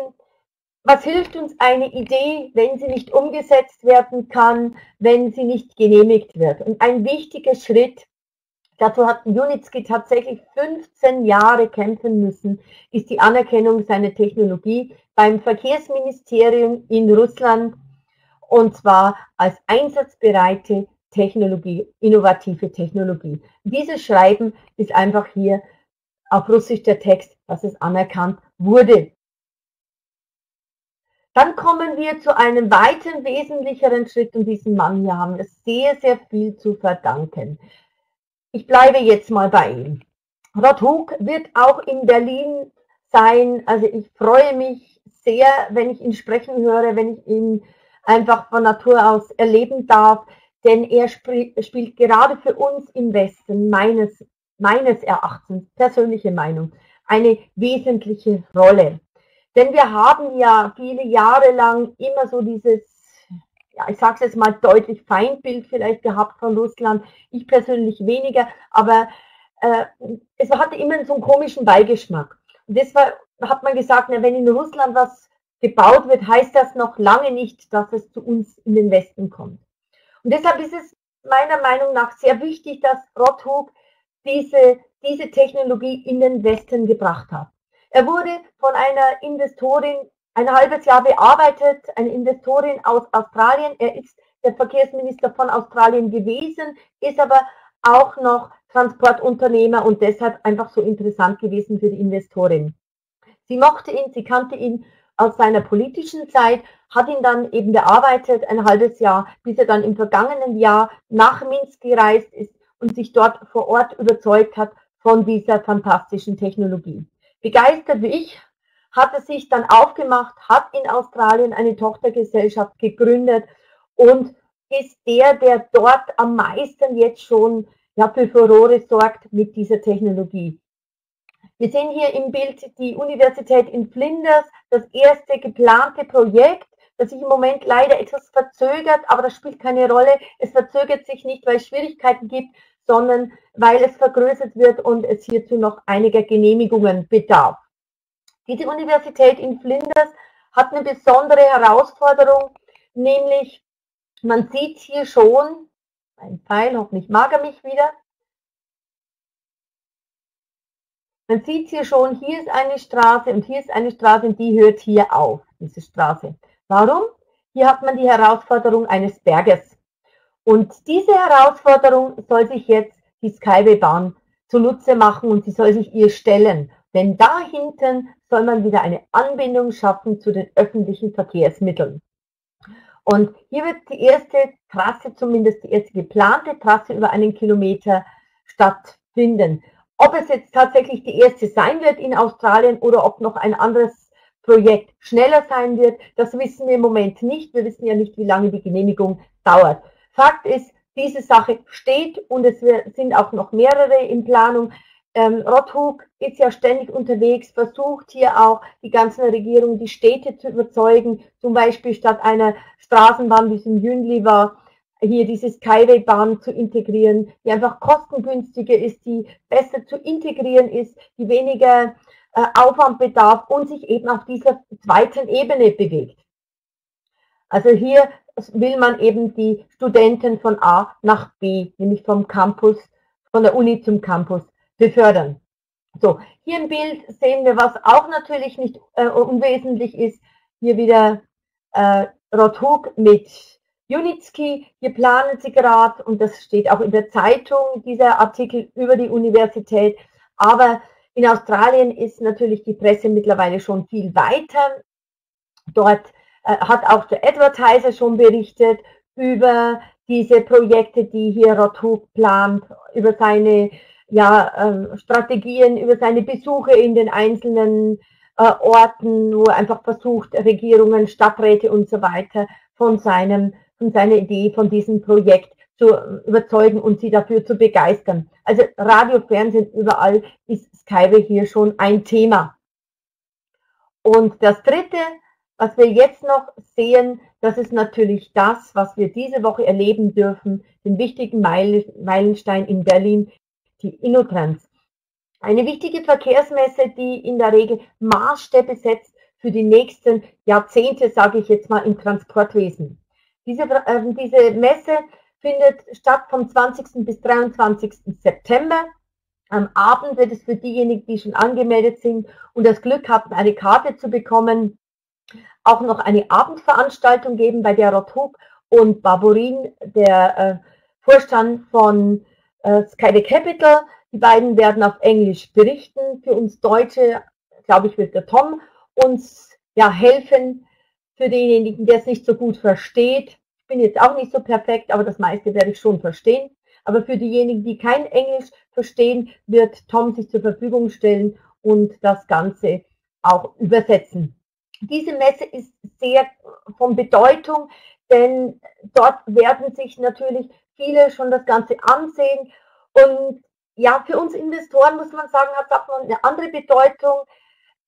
was hilft uns eine Idee, wenn sie nicht umgesetzt werden kann, wenn sie nicht genehmigt wird. Und ein wichtiger Schritt, dazu hat Yunitsky tatsächlich 15 Jahre kämpfen müssen, ist die Anerkennung seiner Technologie beim Verkehrsministerium in Russland, und zwar als einsatzbereite Technologie, innovative Technologie. Dieses Schreiben ist einfach hier auf Russisch der Text, dass es anerkannt wurde. Dann kommen wir zu einem weiteren wesentlicheren Schritt und diesem Mann hier haben wir sehr, sehr viel zu verdanken. Ich bleibe jetzt mal bei ihm. Rod Hook wird auch in Berlin sein. Also ich freue mich sehr, wenn ich ihn sprechen höre, wenn ich ihn einfach von Natur aus erleben darf, denn er spielt gerade für uns im Westen, meines Erachtens, persönliche Meinung, eine wesentliche Rolle. Denn wir haben ja viele Jahre lang immer so dieses, ja, ich sage es jetzt mal deutlich, Feindbild vielleicht gehabt von Russland. Ich persönlich weniger, aber es hatte immer so einen komischen Beigeschmack. Und deshalb hat man gesagt, na, wenn in Russland was gebaut wird, heißt das noch lange nicht, dass es zu uns in den Westen kommt. Und deshalb ist es meiner Meinung nach sehr wichtig, dass Rod Hook diese Technologie in den Westen gebracht hat. Er wurde von einer Investorin ein halbes Jahr bearbeitet, eine Investorin aus Australien. Er ist der Verkehrsminister von Australien gewesen, ist aber auch noch Transportunternehmer und deshalb einfach so interessant gewesen für die Investorin. Sie mochte ihn, sie kannte ihn aus seiner politischen Zeit, hat ihn dann eben bearbeitet, ein halbes Jahr, bis er dann im vergangenen Jahr nach Minsk gereist ist und sich dort vor Ort überzeugt hat von dieser fantastischen Technologie. Begeistert wie ich, hat er sich dann aufgemacht, hat in Australien eine Tochtergesellschaft gegründet und ist der, der dort am meisten jetzt schon für Furore sorgt mit dieser Technologie. Wir sehen hier im Bild die Universität in Flinders, das erste geplante Projekt, das sich im Moment leider etwas verzögert, aber das spielt keine Rolle. Es verzögert sich nicht, weil es Schwierigkeiten gibt, sondern weil es vergrößert wird und es hierzu noch einiger Genehmigungen bedarf. Diese Universität in Flinders hat eine besondere Herausforderung, nämlich man sieht hier schon, mein Pfeil, hoffentlich mag er mich wieder. Man sieht hier schon, hier ist eine Straße und hier ist eine Straße und die hört hier auf, diese Straße. Warum? Hier hat man die Herausforderung eines Berges. Und diese Herausforderung soll sich jetzt die Skyway-Bahn zunutze machen und sie soll sich ihr stellen. Denn da hinten soll man wieder eine Anbindung schaffen zu den öffentlichen Verkehrsmitteln. Und hier wird die erste Trasse, zumindest die erste geplante Trasse über einen Kilometer stattfinden. Ob es jetzt tatsächlich die erste sein wird in Australien oder ob noch ein anderes Projekt schneller sein wird, das wissen wir im Moment nicht. Wir wissen ja nicht, wie lange die Genehmigung dauert. Fakt ist, diese Sache steht und es sind auch noch mehrere in Planung. Rod Hook ist ja ständig unterwegs, versucht hier auch die ganzen Regierungen, die Städte zu überzeugen, zum Beispiel statt einer Straßenbahn, wie es in Yunli war, hier diese Skyway-Bahn zu integrieren, die einfach kostengünstiger ist, die besser zu integrieren ist, die weniger Aufwand bedarf und sich eben auf dieser zweiten Ebene bewegt. Also hier will man eben die Studenten von A nach B, nämlich vom Campus, von der Uni zum Campus befördern. So, hier im Bild sehen wir, was auch natürlich nicht unwesentlich ist, hier wieder Rod Hook mit Yunitsky, hier planen sie gerade, und das steht auch in der Zeitung, dieser Artikel über die Universität, aber in Australien ist natürlich die Presse mittlerweile schon viel weiter. Dort hat auch der Advertiser schon berichtet über diese Projekte, die hier Rod Hook plant, über seine Strategien, über seine Besuche in den einzelnen Orten, wo er einfach versucht, Regierungen, Stadträte und so weiter von seiner Idee, von diesem Projekt zu überzeugen und sie dafür zu begeistern. Also Radio, Fernsehen, überall ist Skyway hier schon ein Thema. Und das Dritte, was wir jetzt noch sehen, das ist natürlich das, was wir diese Woche erleben dürfen, den wichtigen Meilenstein in Berlin, die InnoTrans. Eine wichtige Verkehrsmesse, die in der Regel Maßstäbe setzt für die nächsten Jahrzehnte, sage ich jetzt mal, im Transportwesen. Diese Messe findet statt vom 20. bis 23. September. Am Abend wird es für diejenigen, die schon angemeldet sind und das Glück hatten, eine Karte zu bekommen, auch noch eine Abendveranstaltung geben, bei der Rod Hook und Baburin, der Vorstand von Skyway Capital. Die beiden werden auf Englisch berichten. Für uns Deutsche, glaube ich, wird der Tom uns helfen. Für denjenigen, der es nicht so gut versteht. Ich bin jetzt auch nicht so perfekt, aber das meiste werde ich schon verstehen. Aber für diejenigen, die kein Englisch verstehen, wird Tom sich zur Verfügung stellen und das Ganze auch übersetzen. Diese Messe ist sehr von Bedeutung, denn dort werden sich natürlich viele schon das Ganze ansehen. Und ja, für uns Investoren, muss man sagen, hat es auch noch eine andere Bedeutung.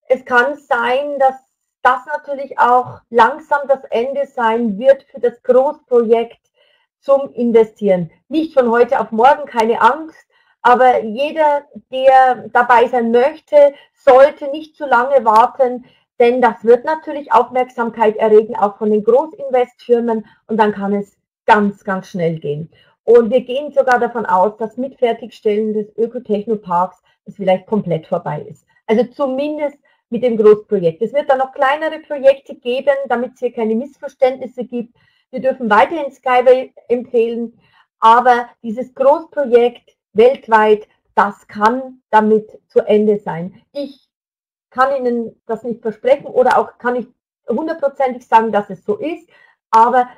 Es kann sein, dass das natürlich auch langsam das Ende sein wird für das Großprojekt zum Investieren. Nicht von heute auf morgen, keine Angst, aber jeder, der dabei sein möchte, sollte nicht zu lange warten, denn das wird natürlich Aufmerksamkeit erregen, auch von den Großinvestfirmen, und dann kann es ganz, ganz schnell gehen. Und wir gehen sogar davon aus, dass mit Fertigstellen des Ökotechnoparks es vielleicht komplett vorbei ist. Also zumindest mit dem Großprojekt. Es wird dann noch kleinere Projekte geben, damit es hier keine Missverständnisse gibt. Wir dürfen weiterhin Skyway empfehlen, aber dieses Großprojekt weltweit, das kann damit zu Ende sein. Ich kann Ihnen das nicht versprechen oder auch kann ich hundertprozentig sagen, dass es so ist, aber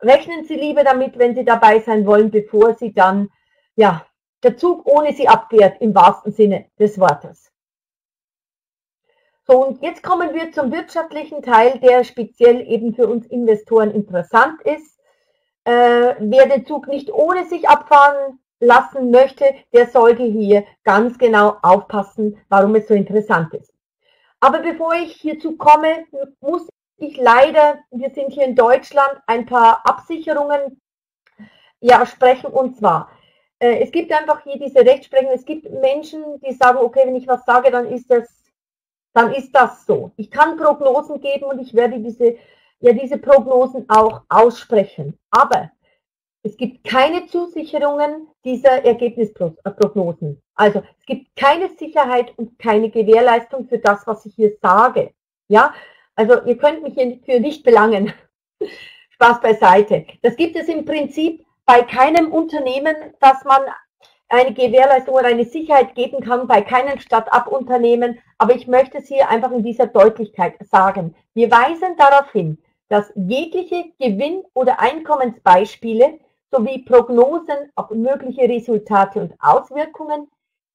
rechnen Sie lieber damit, wenn Sie dabei sein wollen, bevor Sie dann, ja, der Zug ohne Sie abfährt, im wahrsten Sinne des Wortes. So, und jetzt kommen wir zum wirtschaftlichen Teil, der speziell eben für uns Investoren interessant ist. Wer den Zug nicht ohne sich abfahren lassen möchte, der sollte hier ganz genau aufpassen, warum es so interessant ist. Aber bevor ich hierzu komme, muss ich leider, wir sind hier in Deutschland, ein paar Absicherungen sprechen. Und zwar, es gibt einfach hier diese Rechtsprechung, es gibt Menschen, die sagen, okay, wenn ich was sage, dann ist das so. Ich kann Prognosen geben und ich werde diese Prognosen auch aussprechen. Aber es gibt keine Zusicherungen dieser Ergebnisprognosen. Also es gibt keine Sicherheit und keine Gewährleistung für das, was ich hier sage. Ja, also ihr könnt mich hierfür nicht belangen. Spaß beiseite. Das gibt es im Prinzip bei keinem Unternehmen, dass man eine Gewährleistung oder eine Sicherheit geben kann, bei keinem Start-up-Unternehmen. Aber ich möchte es hier einfach in dieser Deutlichkeit sagen. Wir weisen darauf hin, dass jegliche Gewinn- oder Einkommensbeispiele sowie Prognosen auf mögliche Resultate und Auswirkungen,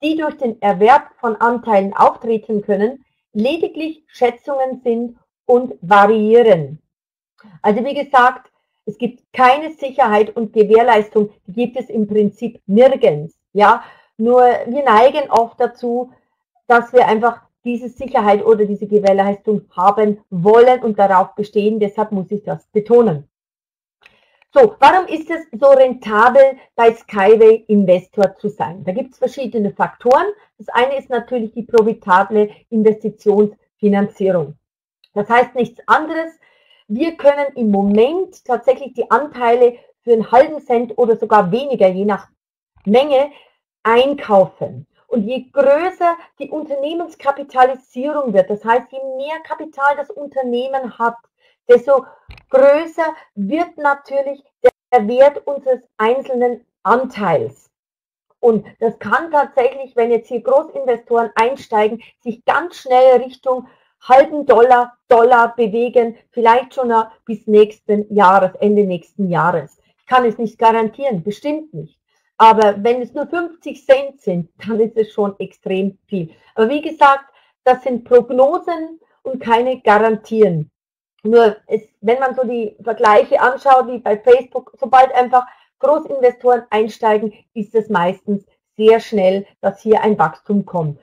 die durch den Erwerb von Anteilen auftreten können, lediglich Schätzungen sind und variieren. Also wie gesagt, es gibt keine Sicherheit und Gewährleistung, die gibt es im Prinzip nirgends. Ja, nur wir neigen oft dazu, dass wir einfach diese Sicherheit oder diese Gewährleistung haben wollen und darauf bestehen. Deshalb muss ich das betonen. So, warum ist es so rentabel, bei Skyway Investor zu sein? Da gibt es verschiedene Faktoren. Das eine ist natürlich die profitable Investitionsfinanzierung. Das heißt nichts anderes. Wir können im Moment tatsächlich die Anteile für einen halben Cent oder sogar weniger, je nach Menge, einkaufen. Und je größer die Unternehmenskapitalisierung wird, das heißt, je mehr Kapital das Unternehmen hat, desto größer wird natürlich der Wert unseres einzelnen Anteils. Und das kann tatsächlich, wenn jetzt hier Großinvestoren einsteigen, sich ganz schnell Richtung halben Dollar bewegen, vielleicht schon bis Ende nächsten Jahres. Ich kann es nicht garantieren, bestimmt nicht. Aber wenn es nur 50 Cent sind, dann ist es schon extrem viel. Aber wie gesagt, das sind Prognosen und keine Garantien. Nur, wenn man so die Vergleiche anschaut, wie bei Facebook, sobald einfach Großinvestoren einsteigen, ist es meistens sehr schnell, dass hier ein Wachstum kommt.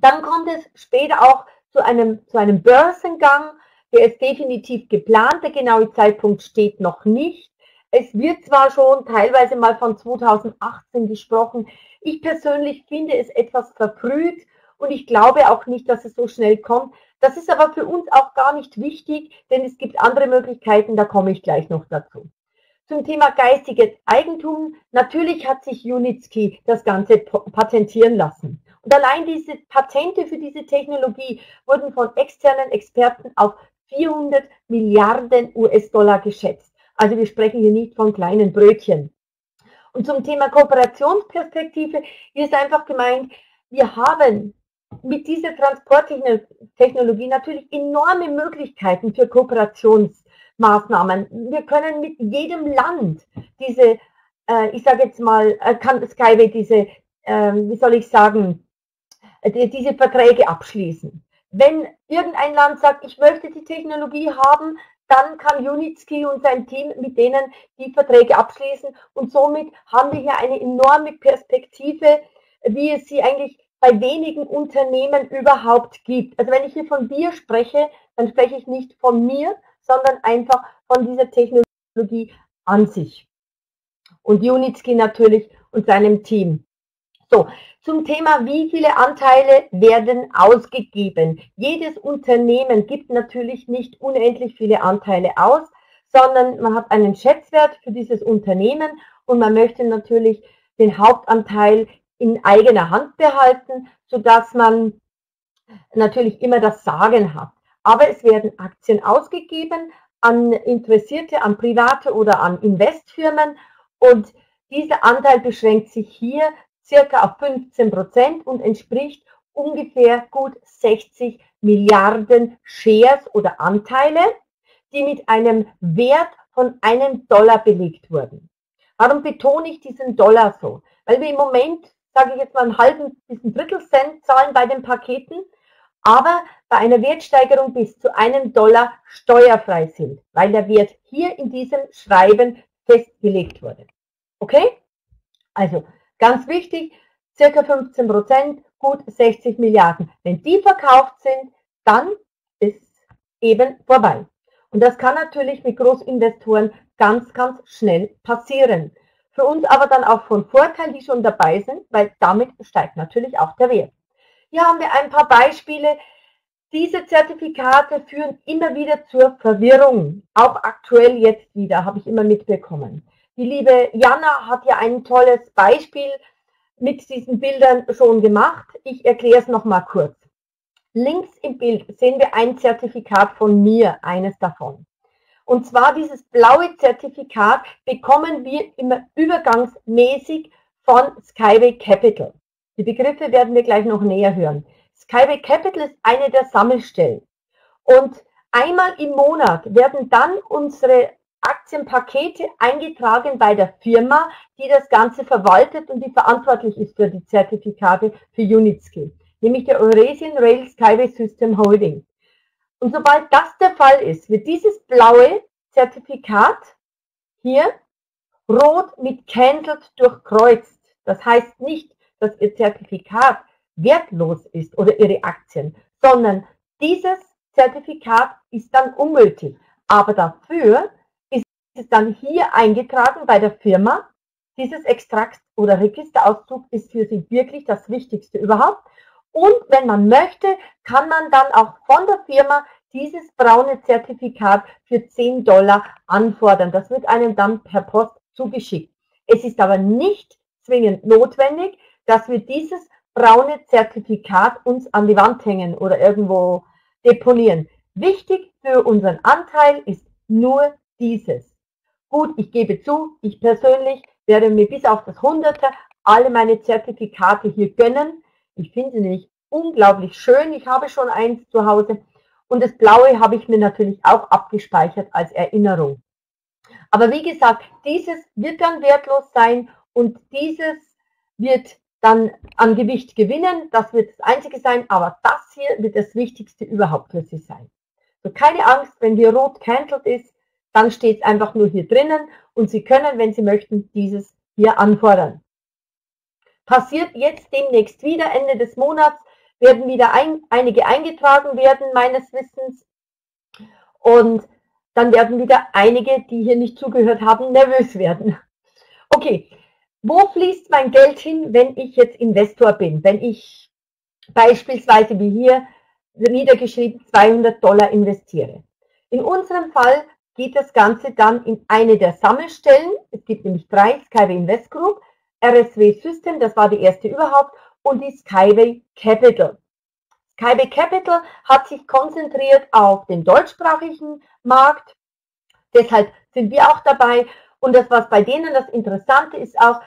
Dann kommt es später auch zu einem Börsengang, der ist definitiv geplant, der genaue Zeitpunkt steht noch nicht. Es wird zwar schon teilweise mal von 2018 gesprochen, ich persönlich finde es etwas verfrüht und ich glaube auch nicht, dass es so schnell kommt. Das ist aber für uns auch gar nicht wichtig, denn es gibt andere Möglichkeiten, da komme ich gleich noch dazu. Zum Thema geistiges Eigentum, natürlich hat sich Yunitsky das Ganze patentieren lassen. Und allein diese Patente für diese Technologie wurden von externen Experten auf 400 Milliarden US-Dollar geschätzt. Also wir sprechen hier nicht von kleinen Brötchen. Und zum Thema Kooperationsperspektive, hier ist einfach gemeint, wir haben mit dieser Transporttechnologie natürlich enorme Möglichkeiten für Kooperationsmaßnahmen. Wir können mit jedem Land diese, kann Skyway diese Verträge abschließen. Wenn irgendein Land sagt, ich möchte die Technologie haben, dann kann Yunitsky und sein Team mit denen die Verträge abschließen und somit haben wir hier eine enorme Perspektive, wie es sie eigentlich bei wenigen Unternehmen überhaupt gibt. Also wenn ich hier von wir spreche, dann spreche ich nicht von mir, sondern einfach von dieser Technologie an sich. Und Yunitsky natürlich und seinem Team. So, zum Thema, wie viele Anteile werden ausgegeben. Jedes Unternehmen gibt natürlich nicht unendlich viele Anteile aus, sondern man hat einen Schätzwert für dieses Unternehmen und man möchte natürlich den Hauptanteil in eigener Hand behalten, sodass man natürlich immer das Sagen hat. Aber es werden Aktien ausgegeben, an Interessierte, an Private oder an Investfirmen, und dieser Anteil beschränkt sich hier circa auf 15% und entspricht ungefähr gut 60 Milliarden Shares oder Anteile, die mit einem Wert von $1 belegt wurden. Warum betone ich diesen Dollar so? Weil wir im Moment, sage ich jetzt mal, einen halben bis ein Drittel Cent zahlen bei den Paketen, aber bei einer Wertsteigerung bis zu $1 steuerfrei sind, weil der Wert hier in diesem Schreiben festgelegt wurde. Okay? Also, ganz wichtig, circa 15%, gut 60 Milliarden. Wenn die verkauft sind, dann ist eben vorbei. Und das kann natürlich mit Großinvestoren ganz, ganz schnell passieren. Für uns aber dann auch von Vorteil, die schon dabei sind, weil damit steigt natürlich auch der Wert. Hier haben wir ein paar Beispiele. Diese Zertifikate führen immer wieder zur Verwirrung. Auch aktuell jetzt wieder, habe ich immer mitbekommen. Die liebe Jana hat ja ein tolles Beispiel mit diesen Bildern schon gemacht. Ich erkläre es nochmal kurz. Links im Bild sehen wir ein Zertifikat von mir, eines davon. Und zwar dieses blaue Zertifikat bekommen wir immer übergangsmäßig von Skyway Capital. Die Begriffe werden wir gleich noch näher hören. Skyway Capital ist eine der Sammelstellen. Und einmal im Monat werden dann unsere Aktienpakete eingetragen bei der Firma, die das Ganze verwaltet und die verantwortlich ist für die Zertifikate für Yunitsky, nämlich der Eurasian Rail Skyway System Holding. Und sobald das der Fall ist, wird dieses blaue Zertifikat hier rot mit Cancelled durchkreuzt. Das heißt nicht, dass Ihr Zertifikat wertlos ist oder Ihre Aktien, sondern dieses Zertifikat ist dann ungültig. Aber dafür ist dann hier eingetragen bei der Firma. Dieses Extrakt oder Registerauszug ist für Sie wirklich das Wichtigste überhaupt. Und wenn man möchte, kann man dann auch von der Firma dieses braune Zertifikat für $10 anfordern. Das wird einem dann per Post zugeschickt. Es ist aber nicht zwingend notwendig, dass wir dieses braune Zertifikat uns an die Wand hängen oder irgendwo deponieren. Wichtig für unseren Anteil ist nur dieses. Gut, ich gebe zu, ich persönlich werde mir bis auf das Hunderte alle meine Zertifikate hier gönnen. Ich finde sie nämlich unglaublich schön. Ich habe schon eins zu Hause. Und das Blaue habe ich mir natürlich auch abgespeichert als Erinnerung. Aber wie gesagt, dieses wird dann wertlos sein und dieses wird dann an Gewicht gewinnen. Das wird das Einzige sein, aber das hier wird das Wichtigste überhaupt für Sie sein. So, keine Angst, wenn hier rot cancelled ist, dann steht es einfach nur hier drinnen und Sie können, wenn Sie möchten, dieses hier anfordern. Passiert jetzt demnächst wieder, Ende des Monats, werden wieder einige eingetragen werden, meines Wissens. Und dann werden wieder einige, die hier nicht zugehört haben, nervös werden. Okay, wo fließt mein Geld hin, wenn ich jetzt Investor bin? Wenn ich beispielsweise, wie hier niedergeschrieben, $200 investiere. In unserem Fall geht das Ganze dann in eine der Sammelstellen. Es gibt nämlich 3, Skyway Invest Group, RSW System, das war die erste überhaupt, und die Skyway Capital. Skyway Capital hat sich konzentriert auf den deutschsprachigen Markt, deshalb sind wir auch dabei. Und das, was bei denen das Interessante ist auch,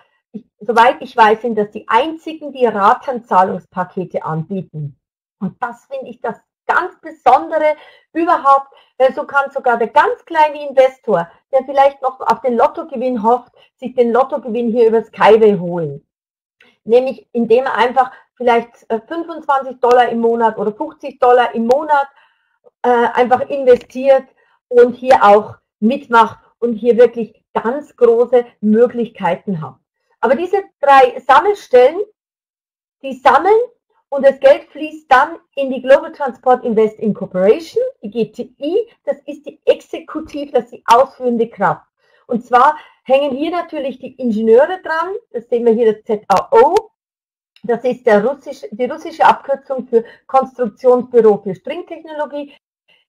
soweit ich weiß, sind das die einzigen, die Ratenzahlungspakete anbieten. Und das finde ich das ganz Besondere überhaupt, weil so kann sogar der ganz kleine Investor, der vielleicht noch auf den Lottogewinn hofft, sich den Lottogewinn hier über Skyway holen. Nämlich indem er einfach vielleicht $25 im Monat oder $50 im Monat einfach investiert und hier auch mitmacht und hier wirklich ganz große Möglichkeiten hat. Aber diese 3 Sammelstellen, die sammeln, und das Geld fließt dann in die Global Transport Invest Incorporation, die GTI, das ist die Exekutive, das ist die ausführende Kraft. Und zwar hängen hier natürlich die Ingenieure dran, das sehen wir hier, das ZAO, das ist die russische Abkürzung für Konstruktionsbüro für Stringtechnologie.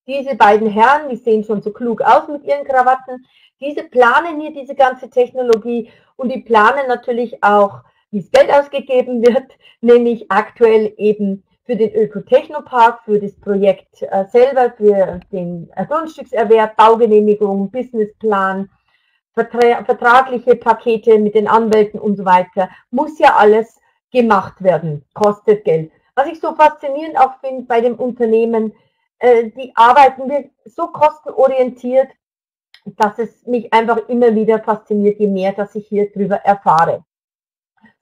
Diese beiden Herren, die sehen schon so klug aus mit ihren Krawatten, diese planen hier diese ganze Technologie und die planen natürlich auch, wie das Geld ausgegeben wird, nämlich aktuell eben für den Ökotechnopark, für das Projekt selber, für den Grundstückserwerb, Baugenehmigung, Businessplan, vertragliche Pakete mit den Anwälten und so weiter, muss ja alles gemacht werden, kostet Geld. Was ich so faszinierend auch finde bei dem Unternehmen, die arbeiten so kostenorientiert, dass es mich einfach immer wieder fasziniert, je mehr, dass ich hier drüber erfahre.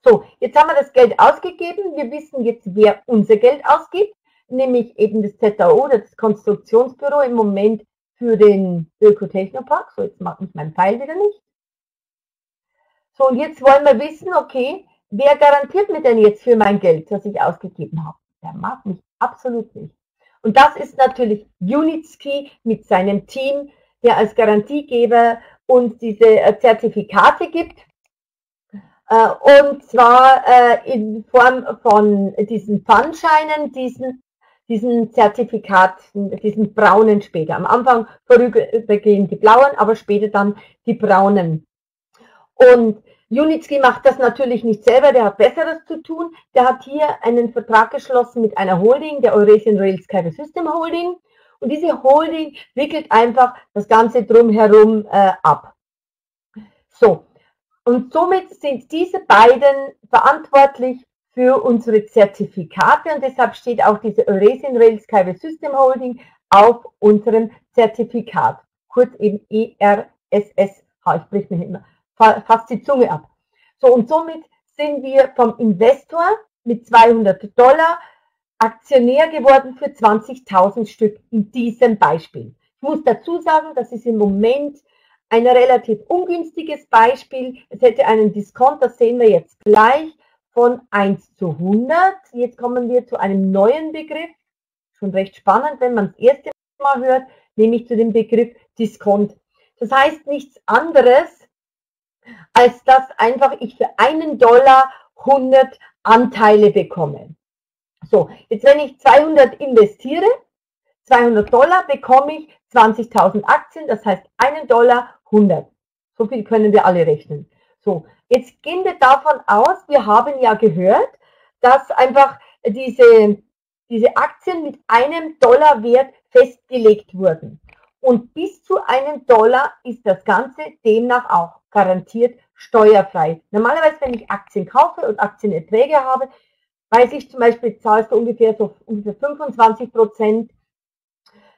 So, jetzt haben wir das Geld ausgegeben. Wir wissen jetzt, wer unser Geld ausgibt, nämlich eben das ZAO, das Konstruktionsbüro im Moment für den Ökotechnopark. So, jetzt macht mich mein Pfeil wieder nicht. So, und jetzt wollen wir wissen, okay, wer garantiert mir denn jetzt für mein Geld, das ich ausgegeben habe? Der mag mich absolut nicht. Und das ist natürlich Yunitsky mit seinem Team, der als Garantiegeber uns diese Zertifikate gibt. Und zwar in Form von diesen Pfandscheinen, diesen Zertifikaten, diesen braunen später. Am Anfang vorübergehend die blauen, aber später dann die braunen. Und Yunitsky macht das natürlich nicht selber, der hat Besseres zu tun. Der hat hier einen Vertrag geschlossen mit einer Holding, der Eurasian Rail Skyway System Holding. Und diese Holding wickelt einfach das Ganze drumherum ab. So. Und somit sind diese beiden verantwortlich für unsere Zertifikate und deshalb steht auch diese Eurasian Rail Skyway System Holding auf unserem Zertifikat, kurz eben ERSSH, ich brich mir immer fast die Zunge ab. So, und somit sind wir vom Investor mit $200 Aktionär geworden für 20.000 Stück in diesem Beispiel. Ich muss dazu sagen, das ist im Moment ein relativ ungünstiges Beispiel, es hätte einen Discount, das sehen wir jetzt gleich, von 1 zu 100. Jetzt kommen wir zu einem neuen Begriff, schon recht spannend, wenn man das erste Mal hört, nämlich zu dem Begriff Discount. Das heißt nichts anderes, als dass einfach ich für $1 100 Anteile bekomme. So, jetzt wenn ich 200 investiere, $200 bekomme ich 20.000 Aktien, das heißt $1 100. So viel können wir alle rechnen. So, jetzt gehen wir davon aus, wir haben ja gehört, dass einfach diese Aktien mit $1 Wert festgelegt wurden. Und bis zu $1 ist das Ganze demnach auch garantiert steuerfrei. Normalerweise, wenn ich Aktien kaufe und Aktienerträge habe, weiß ich zum Beispiel, zahlst du ungefähr so 25%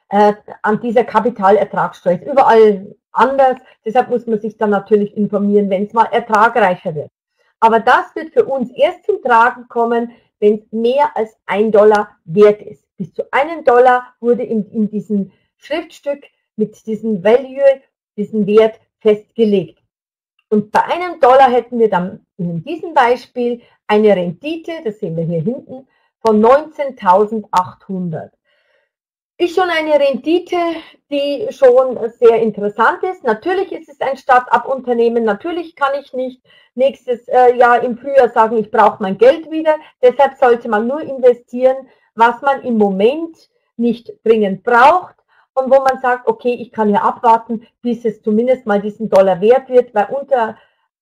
an dieser Kapitalertragssteuer. Ist überall anders, deshalb muss man sich dann natürlich informieren, wenn es mal ertragreicher wird. Aber das wird für uns erst zum Tragen kommen, wenn es mehr als $1 wert ist. Bis zu $1 wurde in diesem Schriftstück mit diesem Value, diesen Wert festgelegt. Und bei $1 hätten wir dann in diesem Beispiel eine Rendite, das sehen wir hier hinten, von 19.800. Ist schon eine Rendite, die schon sehr interessant ist. Natürlich ist es ein Start-up-Unternehmen, natürlich kann ich nicht nächstes Jahr im Frühjahr sagen, ich brauche mein Geld wieder. Deshalb sollte man nur investieren, was man im Moment nicht dringend braucht und wo man sagt, okay, ich kann ja abwarten, bis es zumindest mal diesen $1 wert wird, weil unter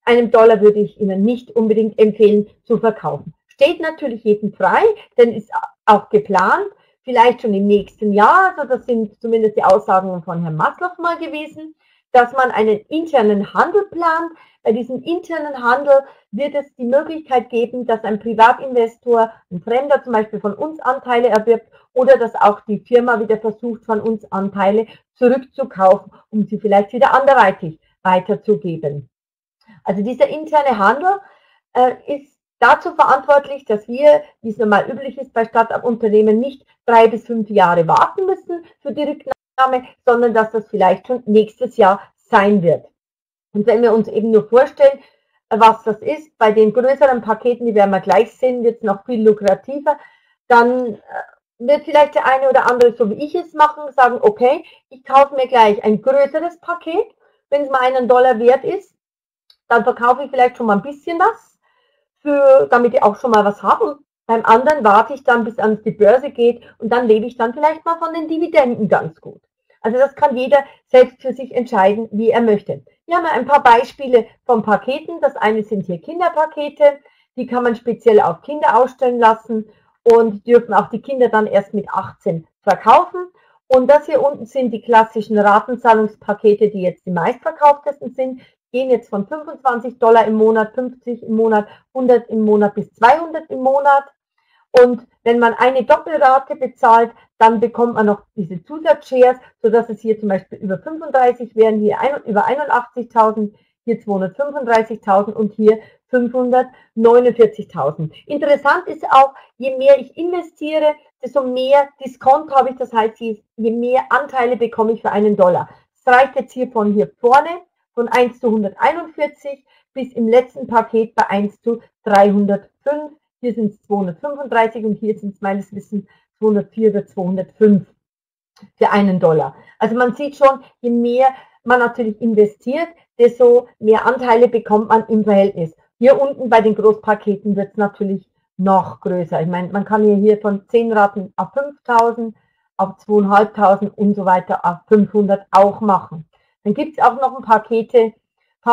$1 würde ich Ihnen nicht unbedingt empfehlen zu verkaufen. Steht natürlich jedem frei, denn ist auch geplant, vielleicht schon im nächsten Jahr, also das sind zumindest die Aussagen von Herrn Maslow mal gewesen, dass man einen internen Handel plant. Bei diesem internen Handel wird es die Möglichkeit geben, dass ein Privatinvestor, ein Fremder zum Beispiel von uns Anteile erwirbt oder dass auch die Firma wieder versucht, von uns Anteile zurückzukaufen, um sie vielleicht wieder anderweitig weiterzugeben. Also dieser interne Handel ist dazu verantwortlich, dass wir, wie es normal üblich ist bei Start-up-Unternehmen, nicht 3 bis 5 Jahre warten müssen für die Rücknahme, sondern dass das vielleicht schon nächstes Jahr sein wird. Und wenn wir uns eben nur vorstellen, was das ist, bei den größeren Paketen, die werden wir gleich sehen, wird es noch viel lukrativer, dann wird vielleicht der eine oder andere, so wie ich es mache, sagen, okay, ich kaufe mir gleich ein größeres Paket, wenn es mal $1 wert ist, dann verkaufe ich vielleicht schon mal ein bisschen was, damit ich auch schon mal was habe. Beim anderen warte ich dann, bis an die Börse geht und dann lebe ich dann vielleicht mal von den Dividenden ganz gut. Also das kann jeder selbst für sich entscheiden, wie er möchte. Hier haben wir ein paar Beispiele von Paketen. Das eine sind hier Kinderpakete, die kann man speziell auf Kinder ausstellen lassen und dürfen auch die Kinder dann erst mit 18 verkaufen. Und das hier unten sind die klassischen Ratenzahlungspakete, die jetzt die meistverkauftesten sind. Gehen jetzt von $25 im Monat, 50 im Monat, 100 im Monat bis 200 im Monat. Und wenn man eine Doppelrate bezahlt, dann bekommt man noch diese Zusatzshares, sodass es hier zum Beispiel über 35 wären, hier über 81.000, hier 235.000 und hier 549.000. Interessant ist auch, je mehr ich investiere, desto mehr Discount habe ich, das heißt, je mehr Anteile bekomme ich für einen Dollar. Das reicht jetzt hier von hier vorne, von 1 zu 141 bis im letzten Paket bei 1 zu 305. Hier sind es 235 und hier sind es meines Wissens 204 oder 205 für einen Dollar. Also man sieht schon, je mehr man natürlich investiert, desto mehr Anteile bekommt man im Verhältnis. Hier unten bei den Großpaketen wird es natürlich noch größer. Ich meine, man kann hier von 10 Raten auf 5.000, auf 2.500 und so weiter auf 500 auch machen. Dann gibt es auch noch ein paar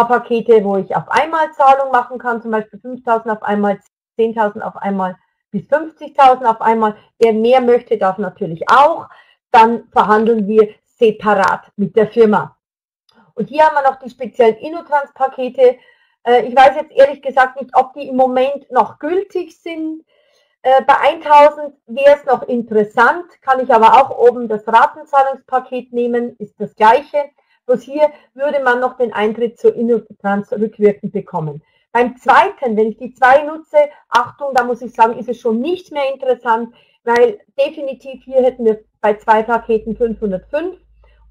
Pakete, wo ich auf einmal Zahlung machen kann, zum Beispiel 5.000 auf einmal, 10.000 auf einmal bis 50.000 auf einmal. Wer mehr möchte, darf natürlich auch. Dann verhandeln wir separat mit der Firma. Und hier haben wir noch die speziellen InnoTrans-Pakete. Ich weiß jetzt ehrlich gesagt nicht, ob die im Moment noch gültig sind. Bei 1.000 wäre es noch interessant, kann ich aber auch oben das Ratenzahlungspaket nehmen, ist das gleiche. Bloß hier würde man noch den Eintritt zur InnoTrans rückwirkend bekommen. Beim zweiten, wenn ich die zwei nutze, Achtung, da muss ich sagen, ist es schon nicht mehr interessant, weil definitiv hier hätten wir bei zwei Paketen 505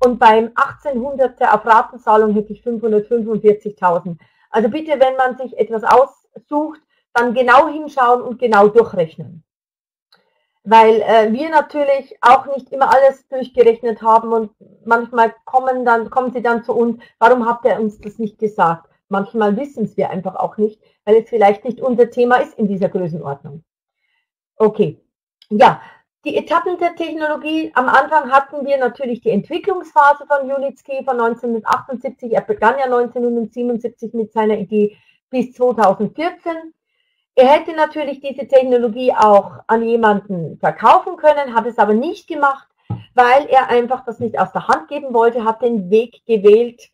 und beim 1800er auf Ratenzahlung hätte ich 545.000. Also bitte, wenn man sich etwas aussucht, dann genau hinschauen und genau durchrechnen. Weil wir natürlich auch nicht immer alles durchgerechnet haben und manchmal kommen sie dann zu uns, warum habt ihr uns das nicht gesagt? Manchmal wissen es wir einfach auch nicht, weil es vielleicht nicht unser Thema ist in dieser Größenordnung. Okay, ja, die Etappen der Technologie. Am Anfang hatten wir natürlich die Entwicklungsphase von Yunitsky von 1978. Er begann ja 1977 mit seiner Idee bis 2014. Er hätte natürlich diese Technologie auch an jemanden verkaufen können, hat es aber nicht gemacht, weil er einfach das nicht aus der Hand geben wollte, hat den Weg gewählt,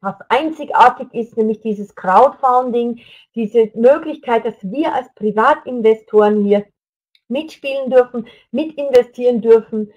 was einzigartig ist, nämlich dieses Crowdfunding, diese Möglichkeit, dass wir als Privatinvestoren hier mitspielen dürfen, mitinvestieren dürfen.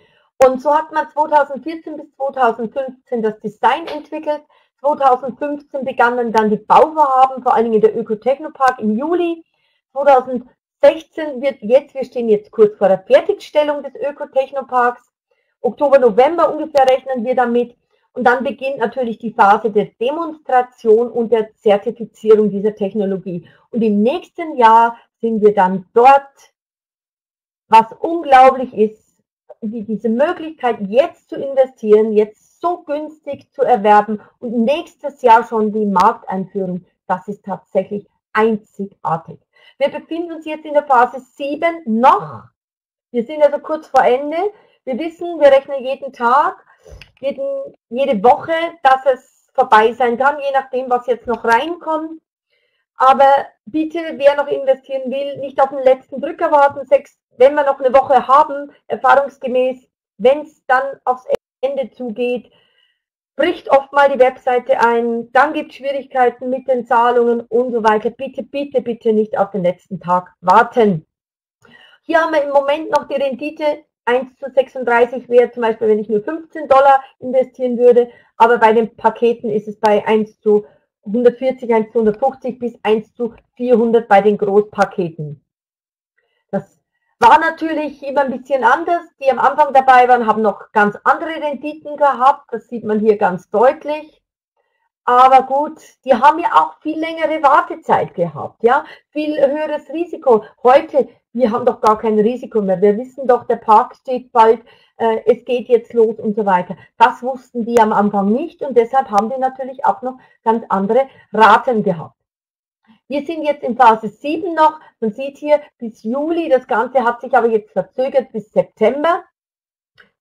Und so hat man 2014 bis 2015 das Design entwickelt. 2015 begannen dann die Bauvorhaben, vor allen Dingen der Ökotechnopark im Juli. 2016 wir stehen jetzt kurz vor der Fertigstellung des Ökotechnoparks. Oktober, November ungefähr rechnen wir damit. Und dann beginnt natürlich die Phase der Demonstration und der Zertifizierung dieser Technologie. Und im nächsten Jahr sind wir dann dort, was unglaublich ist, diese Möglichkeit jetzt zu investieren, jetzt so günstig zu erwerben und nächstes Jahr schon die Markteinführung, das ist tatsächlich einzigartig. Wir befinden uns jetzt in der Phase 7 noch. Wir sind also kurz vor Ende. Wir wissen, wir rechnen jeden Tag, jede Woche, dass es vorbei sein kann, je nachdem, was jetzt noch reinkommt. Aber bitte, wer noch investieren will, nicht auf den letzten Drücker warten. Wenn wir noch eine Woche haben, erfahrungsgemäß, wenn es dann aufs Ende zugeht, bricht oft mal die Webseite ein, dann gibt es Schwierigkeiten mit den Zahlungen und so weiter. Bitte, bitte, bitte nicht auf den letzten Tag warten. Hier haben wir im Moment noch die Rendite. 1 zu 36 wäre zum Beispiel, wenn ich nur $15 investieren würde, aber bei den Paketen ist es bei 1 zu 140, 1 zu 150 bis 1 zu 400 bei den Großpaketen. Das war natürlich immer ein bisschen anders. Die am Anfang dabei waren, haben noch ganz andere Renditen gehabt. Das sieht man hier ganz deutlich. Aber gut, die haben ja auch viel längere Wartezeit gehabt, ja, viel höheres Risiko. Heute, wir haben doch gar kein Risiko mehr. Wir wissen doch, der Park steht bald, es geht jetzt los und so weiter. Das wussten die am Anfang nicht und deshalb haben die natürlich auch noch ganz andere Raten gehabt. Wir sind jetzt in Phase 7 noch. Man sieht hier bis Juli, das Ganze hat sich aber jetzt verzögert bis September.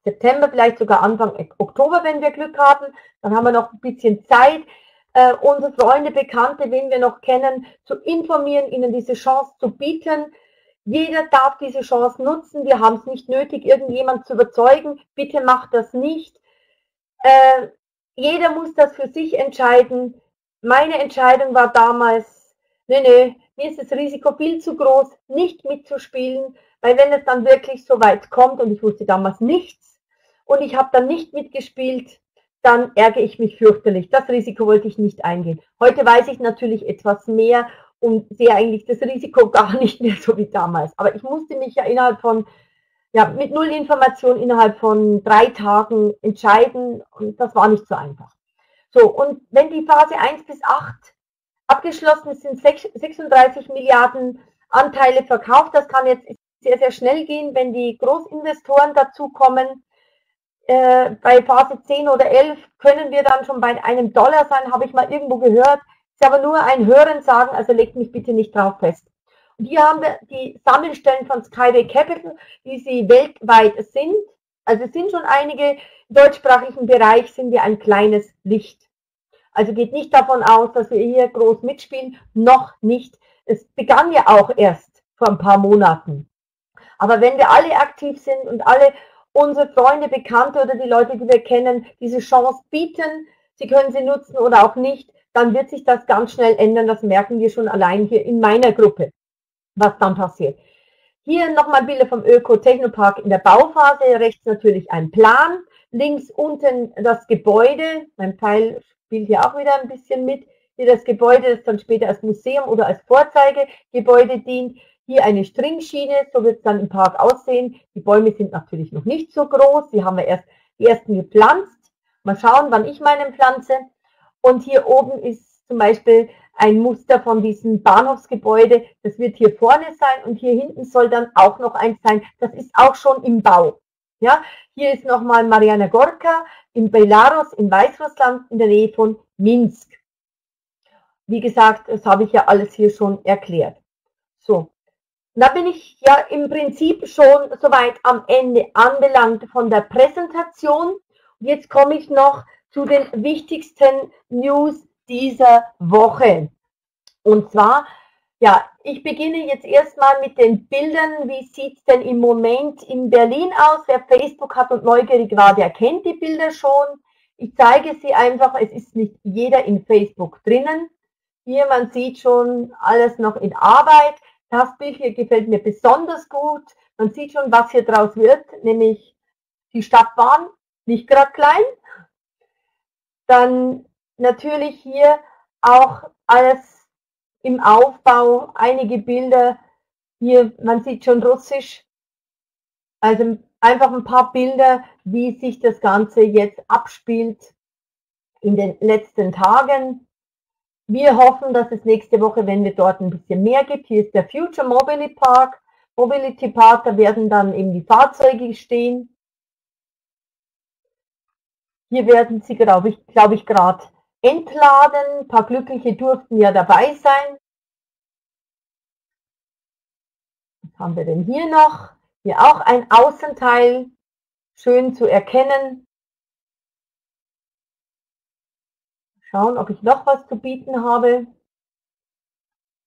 September, vielleicht sogar Anfang Oktober, wenn wir Glück haben. Dann haben wir noch ein bisschen Zeit, unsere Freunde, Bekannte, wen wir noch kennen, zu informieren, ihnen diese Chance zu bieten. Jeder darf diese Chance nutzen. Wir haben es nicht nötig, irgendjemand zu überzeugen. Bitte macht das nicht. Jeder muss das für sich entscheiden. Meine Entscheidung war damals, mir ist das Risiko viel zu groß, nicht mitzuspielen, weil wenn es dann wirklich so weit kommt und ich wusste damals nichts und ich habe dann nicht mitgespielt, dann ärgere ich mich fürchterlich. Das Risiko wollte ich nicht eingehen. Heute weiß ich natürlich etwas mehr und sehe eigentlich das Risiko gar nicht mehr so wie damals. Aber ich musste mich ja mit 0 Informationen innerhalb von 3 Tagen entscheiden und das war nicht so einfach. So, und wenn die Phase 1 bis 8 abgeschlossen ist, sind 36 Milliarden Anteile verkauft. Das kann jetzt sehr, sehr schnell gehen, wenn die Großinvestoren dazukommen. Bei Phase 10 oder 11 können wir dann schon bei $1 sein, habe ich mal irgendwo gehört. Ist aber nur ein Hörensagen, also legt mich bitte nicht drauf fest. Und hier haben wir die Sammelstellen von Skyway Capital, wie sie weltweit sind. Also es sind schon einige. Im deutschsprachigen Bereich sind wir ein kleines Licht. Also geht nicht davon aus, dass wir hier groß mitspielen, noch nicht. Es begann ja auch erst vor ein paar Monaten. Aber wenn wir alle aktiv sind und alle unsere Freunde, Bekannte oder die Leute, die wir kennen, diese Chance bieten, sie können sie nutzen oder auch nicht, dann wird sich das ganz schnell ändern. Das merken wir schon allein hier in meiner Gruppe, was dann passiert. Hier nochmal Bilder vom Öko-Technopark in der Bauphase. Rechts natürlich ein Plan. Links unten das Gebäude. Mein Pfeil spielt hier auch wieder ein bisschen mit. Hier das Gebäude, das dann später als Museum oder als Vorzeigegebäude dient. Hier eine Stringschiene, so wird es dann im Park aussehen. Die Bäume sind natürlich noch nicht so groß. Die haben wir erst die ersten gepflanzt. Mal schauen, wann ich meinen pflanze. Und hier oben ist zum Beispiel ein Muster von diesem Bahnhofsgebäude. Das wird hier vorne sein und hier hinten soll dann auch noch eins sein. Das ist auch schon im Bau. Ja, hier ist nochmal Maryina Gorka in Belarus, in Weißrussland, in der Nähe von Minsk. Wie gesagt, das habe ich ja alles hier schon erklärt. So, da bin ich ja im Prinzip schon soweit am Ende anbelangt von der Präsentation. Und jetzt komme ich noch zu den wichtigsten News dieser Woche. Und zwar, ja, ich beginne jetzt erstmal mit den Bildern. Wie sieht es denn im Moment in Berlin aus? Wer Facebook hat und neugierig war, der kennt die Bilder schon. Ich zeige sie einfach, es ist nicht jeder in Facebook drinnen. Hier, man sieht schon, alles noch in Arbeit. Das Bild hier gefällt mir besonders gut. Man sieht schon, was hier draus wird, nämlich die Stadtbahn, nicht gerade klein. Dann natürlich hier auch alles im Aufbau, einige Bilder, hier man sieht schon Russisch, also einfach ein paar Bilder, wie sich das Ganze jetzt abspielt in den letzten Tagen. Wir hoffen, dass es nächste Woche, wenn wir dort ein bisschen mehr gibt, hier ist der Future Mobility Park, da werden dann eben die Fahrzeuge stehen. Hier werden sie, glaube ich, gerade entladen. Ein paar Glückliche durften ja dabei sein. Was haben wir denn hier noch? Hier auch ein Außenteil, schön zu erkennen. Schauen, ob ich noch was zu bieten habe.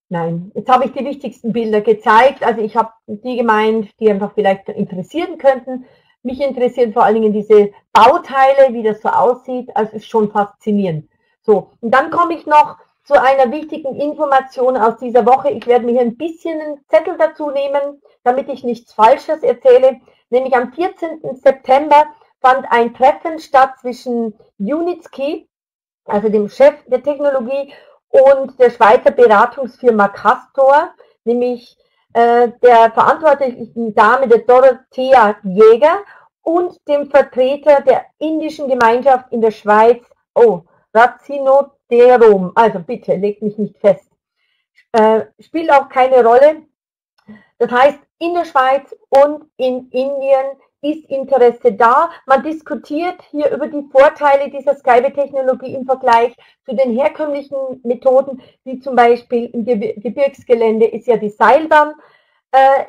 Nein, jetzt habe ich die wichtigsten Bilder gezeigt. Also ich habe die gemeint, die einfach vielleicht interessieren könnten. Mich interessieren vor allen Dingen diese Bauteile, wie das so aussieht, also ist schon faszinierend. So, und dann komme ich noch zu einer wichtigen Information aus dieser Woche. Ich werde mir hier ein bisschen einen Zettel dazu nehmen, damit ich nichts Falsches erzähle. Nämlich am 14. September fand ein Treffen statt zwischen Yunitsky, also dem Chef der Technologie, und der Schweizer Beratungsfirma Castor, nämlich der verantwortlichen Dame, der Dorothea Jäger, und dem Vertreter der indischen Gemeinschaft in der Schweiz, Razzinotherum, also bitte, legt mich nicht fest, spielt auch keine Rolle. Das heißt, in der Schweiz und in Indien ist Interesse da. Man diskutiert hier über die Vorteile dieser Skyway-Technologie im Vergleich zu den herkömmlichen Methoden, wie zum Beispiel im Gebirgsgelände ist ja die Seilbahn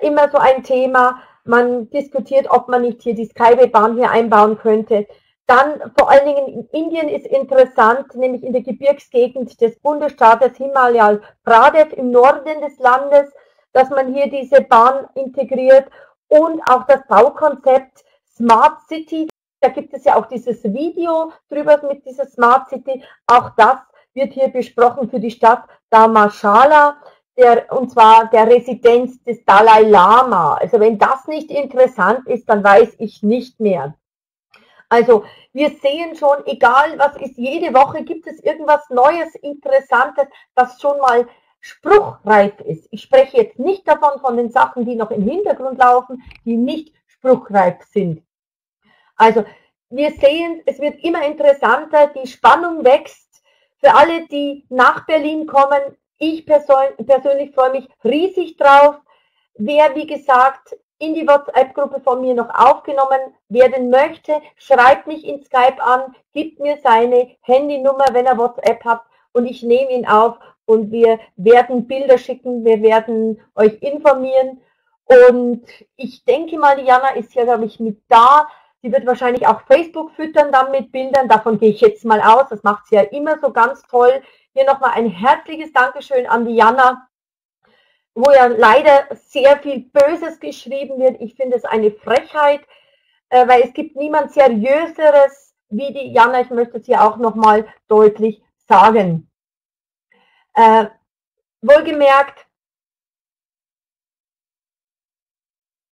immer so ein Thema. Man diskutiert, ob man nicht hier die Skyway-Bahn hier einbauen könnte. Dann vor allen Dingen in Indien ist interessant, nämlich in der Gebirgsgegend des Bundesstaates Himachal Pradesh im Norden des Landes. dass man hier diese Bahn integriert und auch das Baukonzept Smart City. Da gibt es ja auch dieses Video drüber mit dieser Smart City. Auch das wird hier besprochen für die Stadt Dharamshala, und zwar der Residenz des Dalai Lama. Also wenn das nicht interessant ist, dann weiß ich nicht mehr. Also wir sehen schon, egal was ist, jede Woche gibt es irgendwas Neues, Interessantes, das schon mal spruchreif ist. Ich spreche jetzt nicht davon, von den Sachen, die noch im Hintergrund laufen, die nicht spruchreif sind. Also wir sehen, es wird immer interessanter, die Spannung wächst. Für alle, die nach Berlin kommen, ich persönlich freue mich riesig drauf. Wer, wie gesagt, in die WhatsApp-Gruppe von mir noch aufgenommen werden möchte, schreibt mich in Skype an, gibt mir seine Handynummer, wenn er WhatsApp hat, und ich nehme ihn auf und wir werden Bilder schicken, wir werden euch informieren. Und ich denke mal, die Jana ist ja, glaube ich, mit da. Sie wird wahrscheinlich auch Facebook füttern dann mit Bildern, davon gehe ich jetzt mal aus, das macht sie ja immer so ganz toll. Hier nochmal ein herzliches Dankeschön an die Jana, wo ja leider sehr viel Böses geschrieben wird. Ich finde es eine Frechheit, weil es gibt niemand Seriöseres wie die Jana. Ich möchte es hier auch nochmal deutlich sagen. Wohlgemerkt,